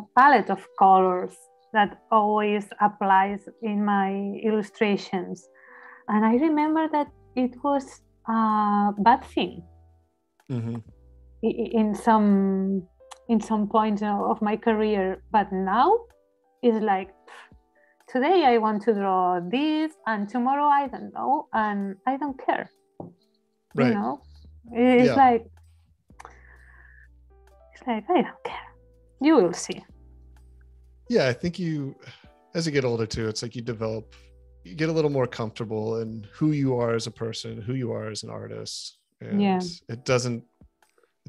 a palette of colors that always applies in my illustrations, and I remember that it was a bad thing mm-hmm. in some. in some point of my career, but now it's like, today I want to draw this and tomorrow I don't know, and I don't care. Right. You know, it's yeah. like, it's like, I don't care. You will see. Yeah, I think you, as you get older too, it's like you develop, you get a little more comfortable in who you are as a person, who you are as an artist. And yeah. it doesn't,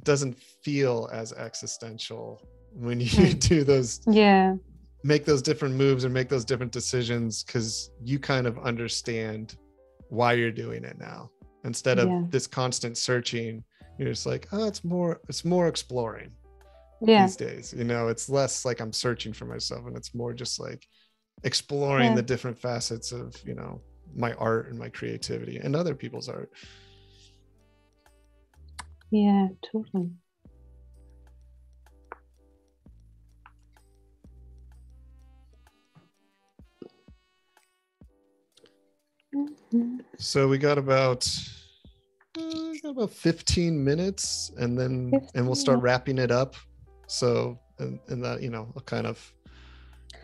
It doesn't feel as existential when you do those, yeah, make those different moves and make those different decisions, because you kind of understand why you're doing it now, instead of yeah. this constant searching. You're just like, oh, it's more it's more exploring yeah. these days, you know. It's less like I'm searching for myself, and it's more just like exploring yeah. the different facets of, you know, my art and my creativity and other people's art. Yeah, totally. Mm-hmm. So we got about uh, got about fifteen minutes, and then fifteen, and we'll start yeah. wrapping it up. So and, and that, you know, I'll kind of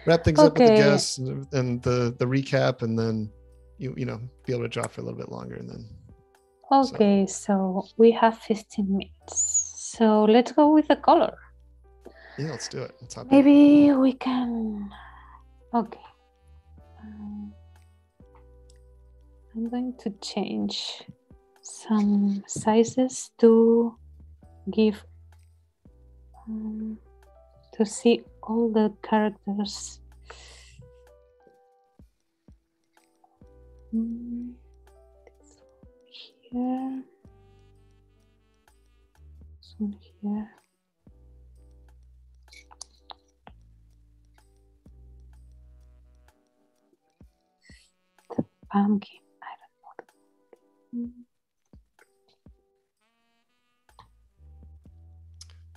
wrap things okay. up with the guests and, and the the recap, and then you you know be able to drop for a little bit longer, and then. Okay, so. so we have fifteen minutes. So let's go with the color. Yeah, let's do it. Let's hop Maybe in. we can. Okay. Um, I'm going to change some sizes to give um, to see all the characters. Mm. Here, this one here. The pumpkin, I don't know.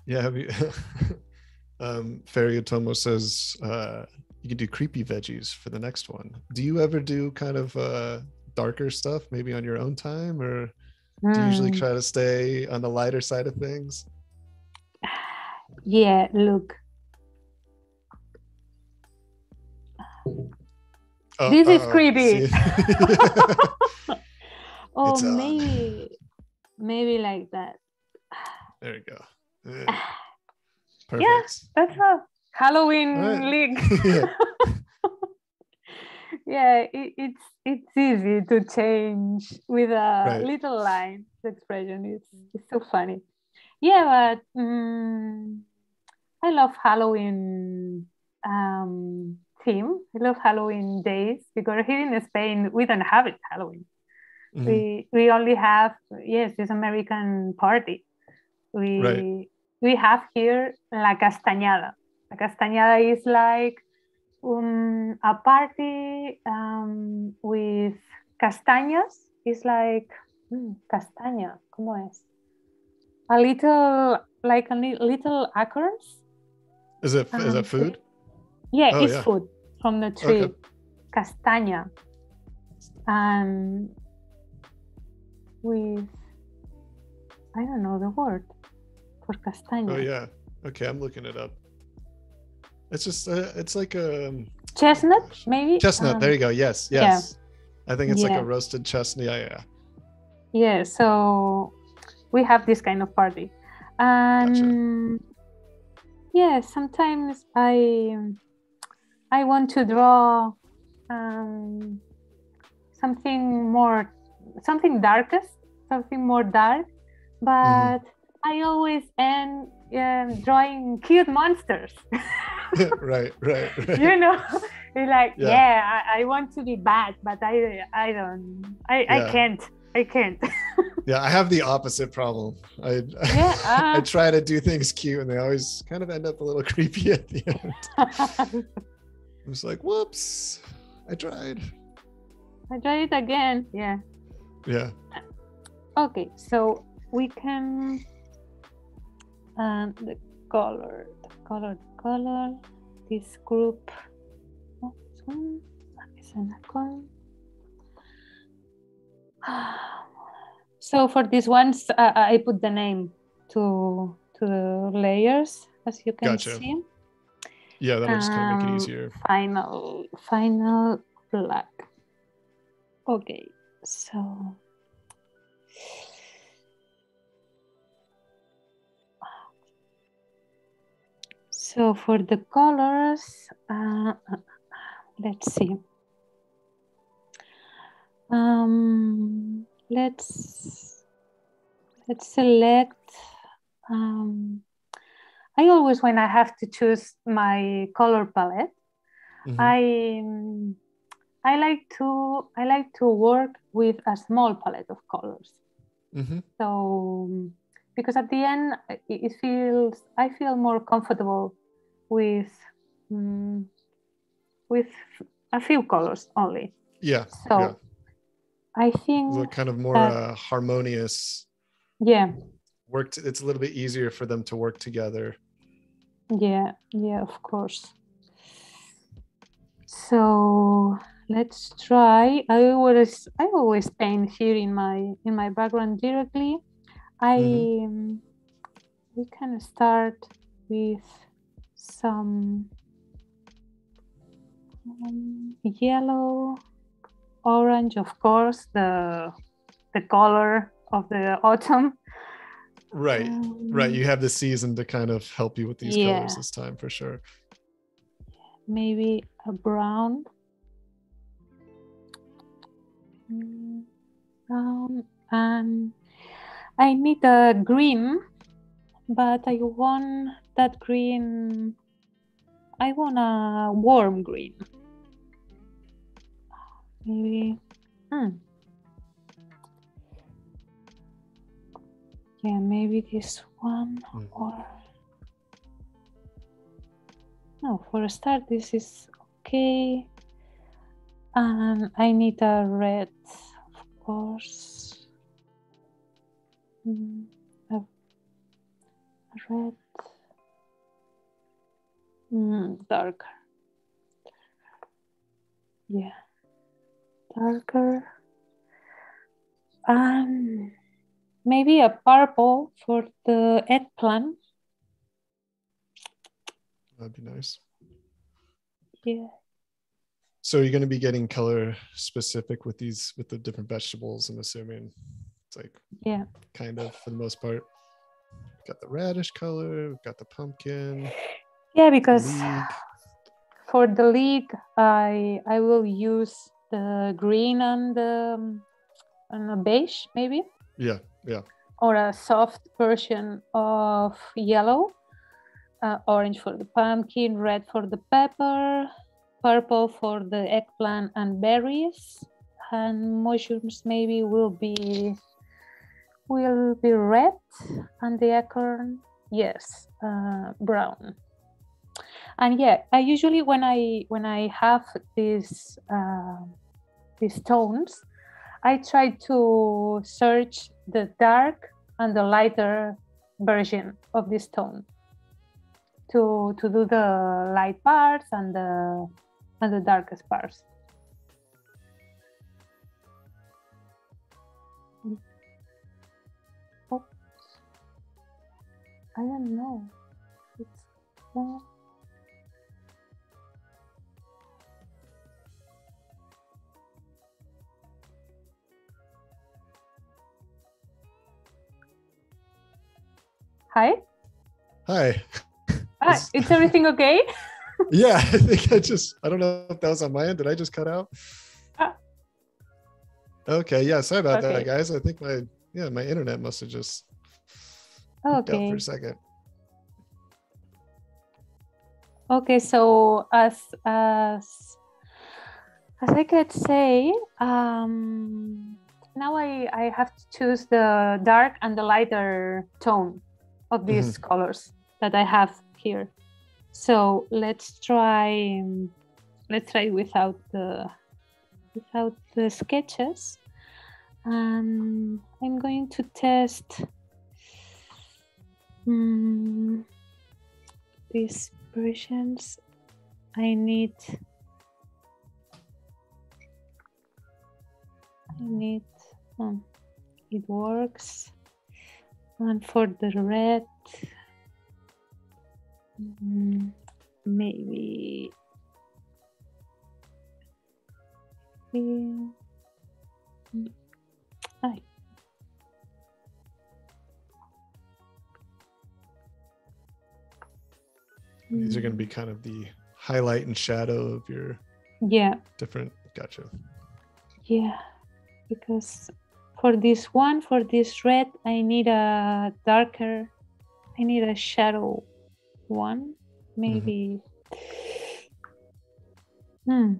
Yeah, have you? um, Feriotomo says uh, you can do creepy veggies for the next one. Do you ever do kind of? Uh, darker stuff maybe on your own time, or do you mm. usually try to stay on the lighter side of things? Yeah, look, oh, this uh-oh. is creepy. Oh, it's maybe on. Maybe like that. There we go. Yeah. Perfect. Yeah, that's a Halloween right. league. Yeah. Yeah, it, it's it's easy to change with a right. little line. The expression is it's so funny. Yeah, but um, I love Halloween um, theme. I love Halloween days, because here in Spain we don't have it Halloween. Mm-hmm. We we only have yes this American party. We right. we have here La Castañada. La Castañada is like. Um, a party um, with castañas. Is like mm, castaña, ¿cómo es? A little, like a little acorns. Is it um, is that food? Yeah, oh, it's yeah. food from the tree. Okay. Castaña. Um, with I don't know the word for castaña. Oh yeah. Okay, I'm looking it up. It's just, uh, it's like a... Chestnut, oh maybe? Chestnut, um, there you go. Yes, yes. Yeah. I think it's yeah. like a roasted chestnut. Yeah, yeah. Yeah, so we have this kind of party. Um, gotcha. Yeah, sometimes I I want to draw um, something more, something darkest, something more dark, but mm-hmm. I always end um, drawing cute monsters. right, right, right. You know, you're like, yeah, yeah I, I want to be bad, but I, I don't, I, yeah. I can't, I can't. Yeah, I have the opposite problem. I, yeah, uh, I try to do things cute, and they always kind of end up a little creepy at the end. I'm just like, whoops, I tried. I tried it again. Yeah. Yeah. Okay, so we can. Um, the color, the color. Color, this group. Oh, this one is an icon. So for these ones, uh, I put the name to to the layers, as you can gotcha. see. Yeah, that'll just um, kind of make it easier. Final, final black. Okay, so. So for the colors, uh, let's see. Um, let's let's select. Um, I always, when I have to choose my color palette, mm-hmm. I I like to I like to work with a small palette of colors. Mm-hmm. So because at the end it feels I feel more comfortable with um, with a few colors only. Yeah. So yeah. I think so kind of more that, uh, harmonious. Yeah. Worked. It's a little bit easier for them to work together. Yeah. Yeah. Of course. So let's try. I always I always paint here in my in my background directly. I mm-hmm. um, we can start with some um, yellow, orange, of course, the the color of the autumn. Right, um, right. You have the season to kind of help you with these yeah. colors this time for sure. Maybe a brown. Brown. Um, I need a green, but I want that green. I want a warm green. Maybe. Hmm. Yeah, maybe this one mm. or. No, for a start, this is okay. Um, I need a red, of course. Mm, a, a red, mm, darker. Yeah, darker. Um, maybe a purple for the eggplant. That'd be nice. Yeah. So you're going to be getting color specific with these, with the different vegetables, I'm assuming. It's like, yeah, kind of for the most part. We've got the radish color, we've got the pumpkin. Yeah, because for the leek, I I will use the green and the and a beige, maybe. Yeah, yeah. Or a soft version of yellow. Uh, orange for the pumpkin, red for the pepper, purple for the eggplant and berries, and mushrooms maybe will be will be red, and the acorn, yes, uh, brown. And yeah, I usually when I when I have these uh, these tones, I try to search the dark and the lighter version of this tone. To, to do the light parts and the and the darkest parts. Oops. I don't know. It's uh... Hi. Hi. Ah, is everything okay? Yeah, I think I just, I don't know if that was on my end. Did I just cut out? Ah. Okay, yeah, sorry about okay. that, guys. I think my, yeah, my internet must have just hooked okay. out for a second. Okay, so as, as, as I could say, um, now I, I have to choose the dark and the lighter tone of these mm-hmm. colors that I have here. So let's try let's try without the without the sketches. Um, I'm going to test um, these versions. I need I need um, it works. And for the red, maybe I these are going to be kind of the highlight and shadow of your yeah different gotcha yeah because for this one for this red I need a darker I need a shadow one, maybe. Mm-hmm. Hmm.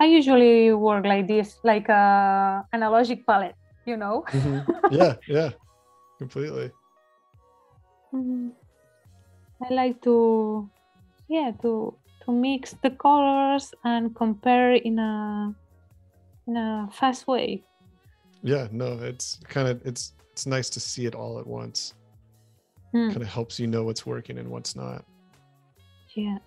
I usually work like this, like a analogic palette, you know? Mm-hmm. Yeah, yeah, completely. Mm-hmm. I like to, yeah, to to mix the colors and compare in a in a fast way. Yeah, no, it's kind of it's it's nice to see it all at once. Mm. Kind of helps you know what's working and what's not. Yeah.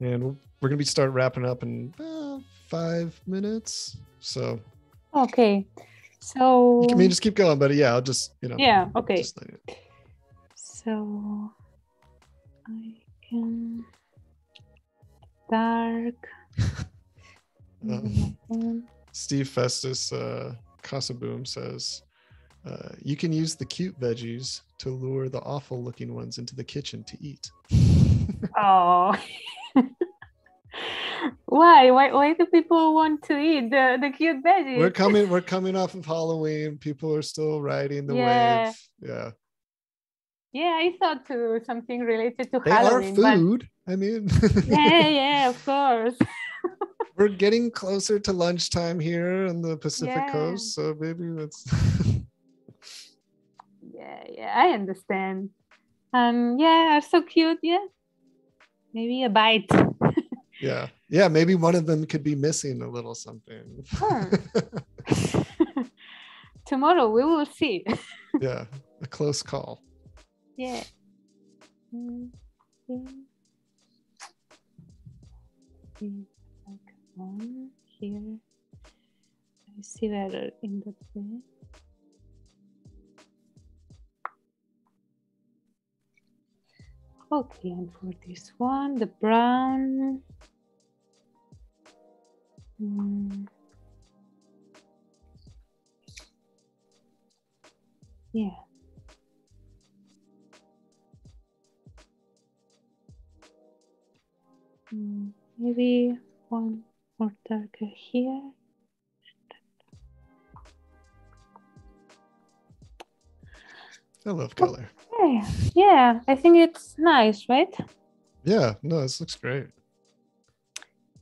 And we're going to be start wrapping up in uh, five minutes. So. Okay. So. You can, I mean, just keep going, but yeah, I'll just, you know. Yeah. Okay. Just like it. So I can dark. um, Steve Festus uh, Casaboom says, uh, you can use the cute veggies to lure the awful looking ones into the kitchen to eat. Oh. Why? why why do people want to eat the, the cute veggies? We're coming we're coming off of Halloween. People are still riding the yeah. wave. Yeah. Yeah, I thought too, something related to they Halloween. They are food. But... I mean. Yeah, yeah, of course. We're getting closer to lunchtime here on the Pacific yeah. Coast, so maybe that's Yeah, yeah, I understand. Um yeah, are so cute, yeah. Maybe a bite. Yeah. Yeah. Maybe one of them could be missing a little something. Huh. Tomorrow we will see. Yeah. A close call. Yeah. Here. I see better in the way. Okay, and for this one, the brown. Mm. Yeah. Mm. Maybe one more darker here. I love color. Okay. Yeah, I think it's nice, right? Yeah, no, this looks great.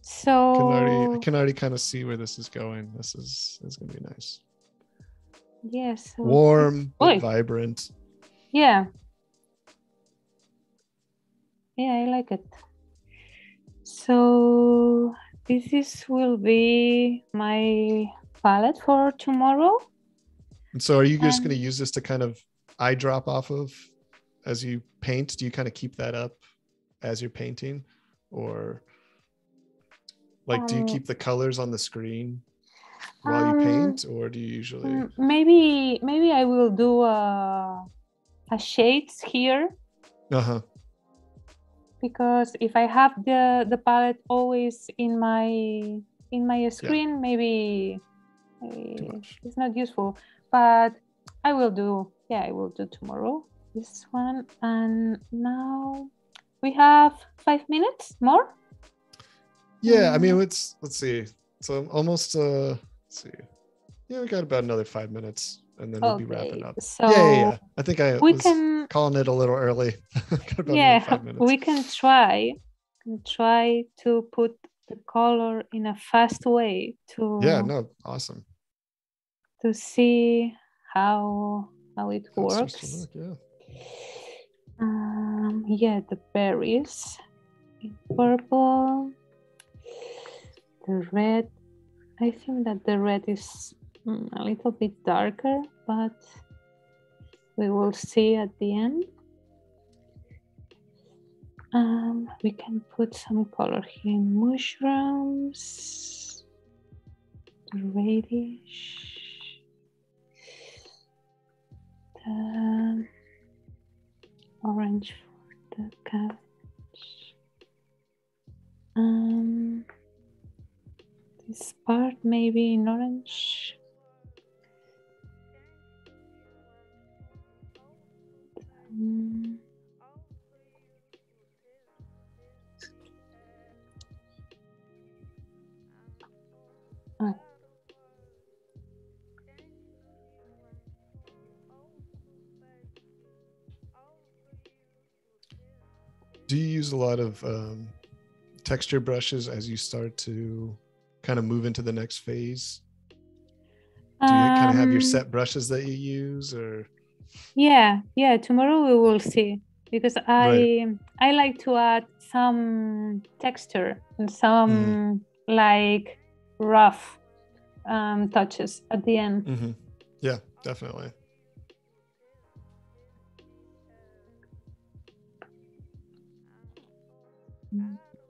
So I can already, I can already kind of see where this is going. This is it's gonna be nice. Yes. Yeah, so warm, but vibrant. Yeah. Yeah, I like it. So this is will be my palette for tomorrow. And so, are you just um, gonna use this to kind of eye drop off of as you paint? Do you kind of keep that up as you're painting, or like um, do you keep the colors on the screen while um, you paint, or do you usually maybe maybe I will do a, a shades here uh-huh because if I have the the palette always in my in my screen, yeah. maybe, maybe it's not useful, but I will do Yeah, I will do tomorrow this one. And now we have five minutes more. Yeah, I mean, it's let's see. So almost uh let's see. Yeah, we got about another five minutes and then okay. we'll be wrapping up. So yeah, yeah, yeah. I think I we was can, calling it a little early. Got about yeah, five minutes. We can try can try to put the color in a fast way to Yeah, no, awesome. To see how how it works. Look, yeah. Um, yeah, the berries in purple, the red. I think that the red is a little bit darker, but we will see at the end. Um, we can put some color here in mushrooms, reddish. Um, orange for the cabbage. Um, this part maybe in orange. Um, oh. do you use a lot of um, texture brushes as you start to kind of move into the next phase? Do you um, kind of have your set brushes that you use, or? Yeah, yeah. Tomorrow we will see, because I right. I like to add some texture and some mm. like rough um, touches at the end. Mm-hmm. Yeah, definitely.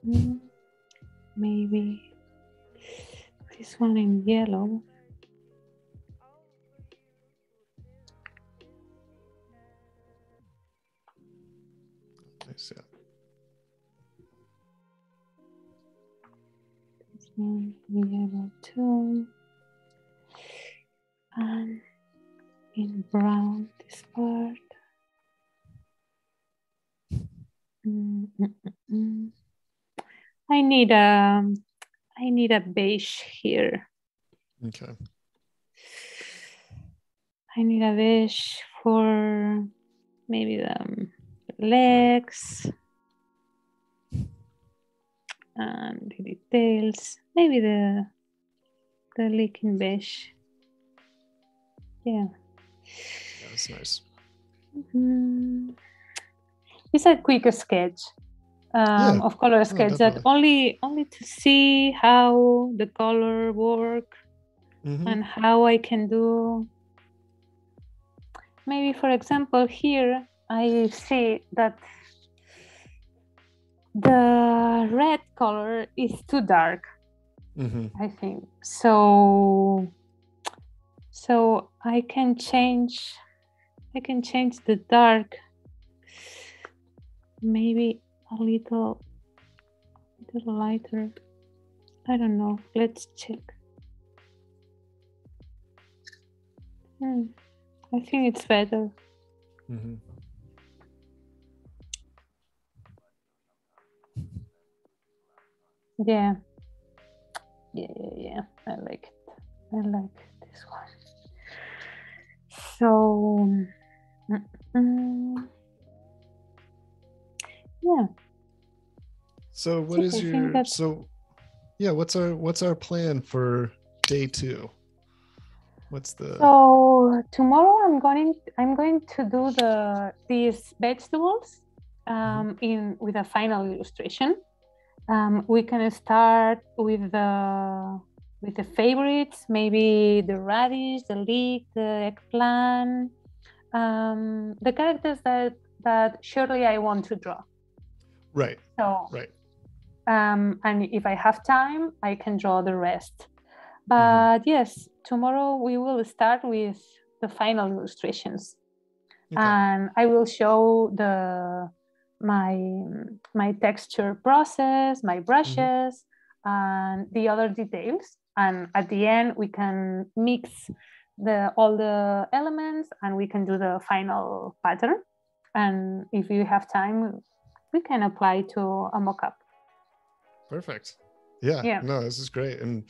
Mm-hmm. Maybe this one in yellow. Nice, yeah. This one in yellow too. And in brown, this part. Mm-mm-mm. I need a, I need a beige here. Okay. I need a beige for maybe the legs and the details. Maybe the the leaking beige. Yeah. That's nice. Mm-hmm. It's a quick sketch um, yeah. of color sketch oh, that only only to see how the color work mm-hmm. and how I can do. Maybe, for example, here I see that the red color is too dark. Mm-hmm. I think so. So I can change. I can change the dark. Maybe a little, a little lighter. I don't know. Let's check. Hmm. I think it's better. Mm-hmm. Yeah. Yeah, yeah, yeah. I like it. I like this one. So. Mm-mm. Yeah. So what is your that's... so yeah, what's our what's our plan for day two? What's the So tomorrow I'm going I'm going to do the these vegetables um in with a final illustration. Um we can start with the with the favorites, maybe the radish, the leek, the eggplant, um the characters that that surely I want to draw. Right. So, right. Um, and if I have time, I can draw the rest. But mm-hmm. yes, tomorrow we will start with the final illustrations, okay. and I will show the my my texture process, my brushes, mm-hmm. and the other details. And at the end, we can mix the all the elements, and we can do the final pattern. And if you have time, we can apply to a mock-up. Perfect. Yeah, yeah, no, this is great. And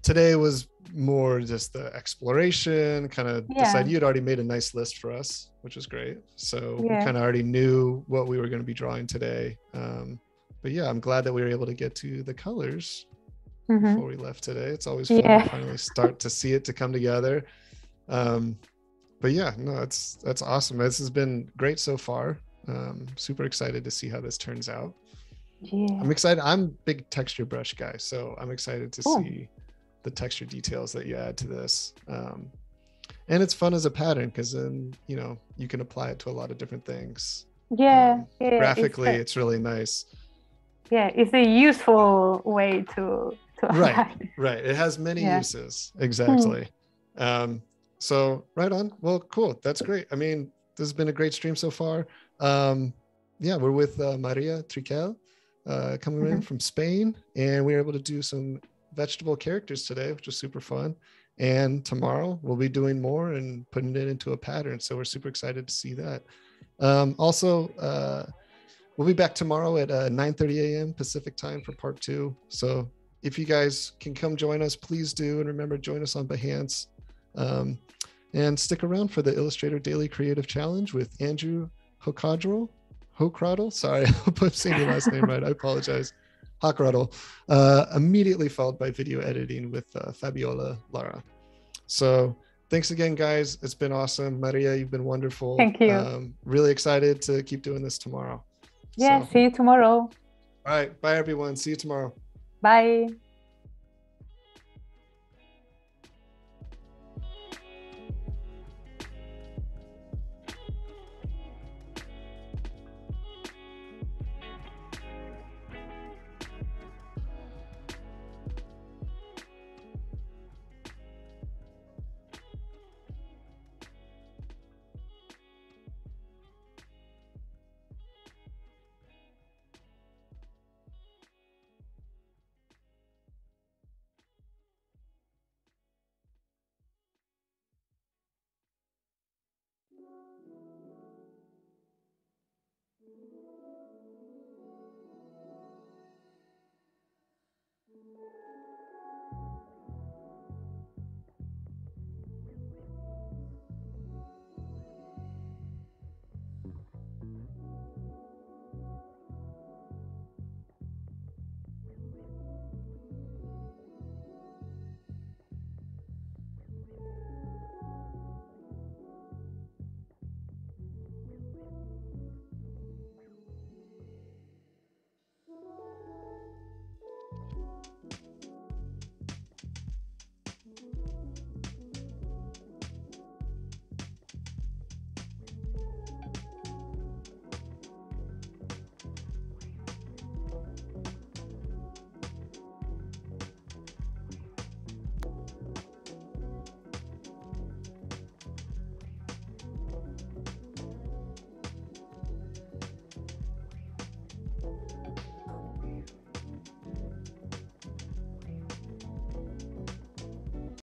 today was more just the exploration, kind of yeah. decide. You'd already made a nice list for us, which was great. So yeah. we kind of already knew what we were going to be drawing today. Um, but yeah, I'm glad that we were able to get to the colors mm-hmm. before we left today. It's always fun yeah. to finally start to see it to come together. Um, but yeah, no, it's, that's awesome. This has been great so far. Um, super excited to see how this turns out. Yeah. I'm excited. I'm a big texture brush guy, so I'm excited to cool. see the texture details that you add to this. Um, and it's fun as a pattern because then, you know, you can apply it to a lot of different things. Yeah. Um, yeah graphically, it's, a, it's really nice. Yeah, it's a useful way to, to right, apply. Right. It has many yeah. uses. Exactly. Hmm. Um, so right on. Well, cool. That's great. I mean, this has been a great stream so far. Um, yeah, we're with uh, Maria Triquell uh, coming mm-hmm. in from Spain, and we were able to do some vegetable characters today, which was super fun. And tomorrow we'll be doing more and putting it into a pattern. So we're super excited to see that. Um, also, uh, we'll be back tomorrow at uh, nine thirty a m Pacific time for part two. So if you guys can come join us, please do. And remember, join us on Behance. Um, and stick around for the Illustrator Daily Creative Challenge with Andrew Hocadro Hochradel, sorry, I hope I'm saying your last name right, I apologize. Hochradel, uh, immediately followed by video editing with uh, Fabiola Lara. So thanks again, guys. It's been awesome. Maria, you've been wonderful. Thank you. Um, really excited to keep doing this tomorrow. Yeah, so. See you tomorrow. All right. Bye, everyone. See you tomorrow. Bye.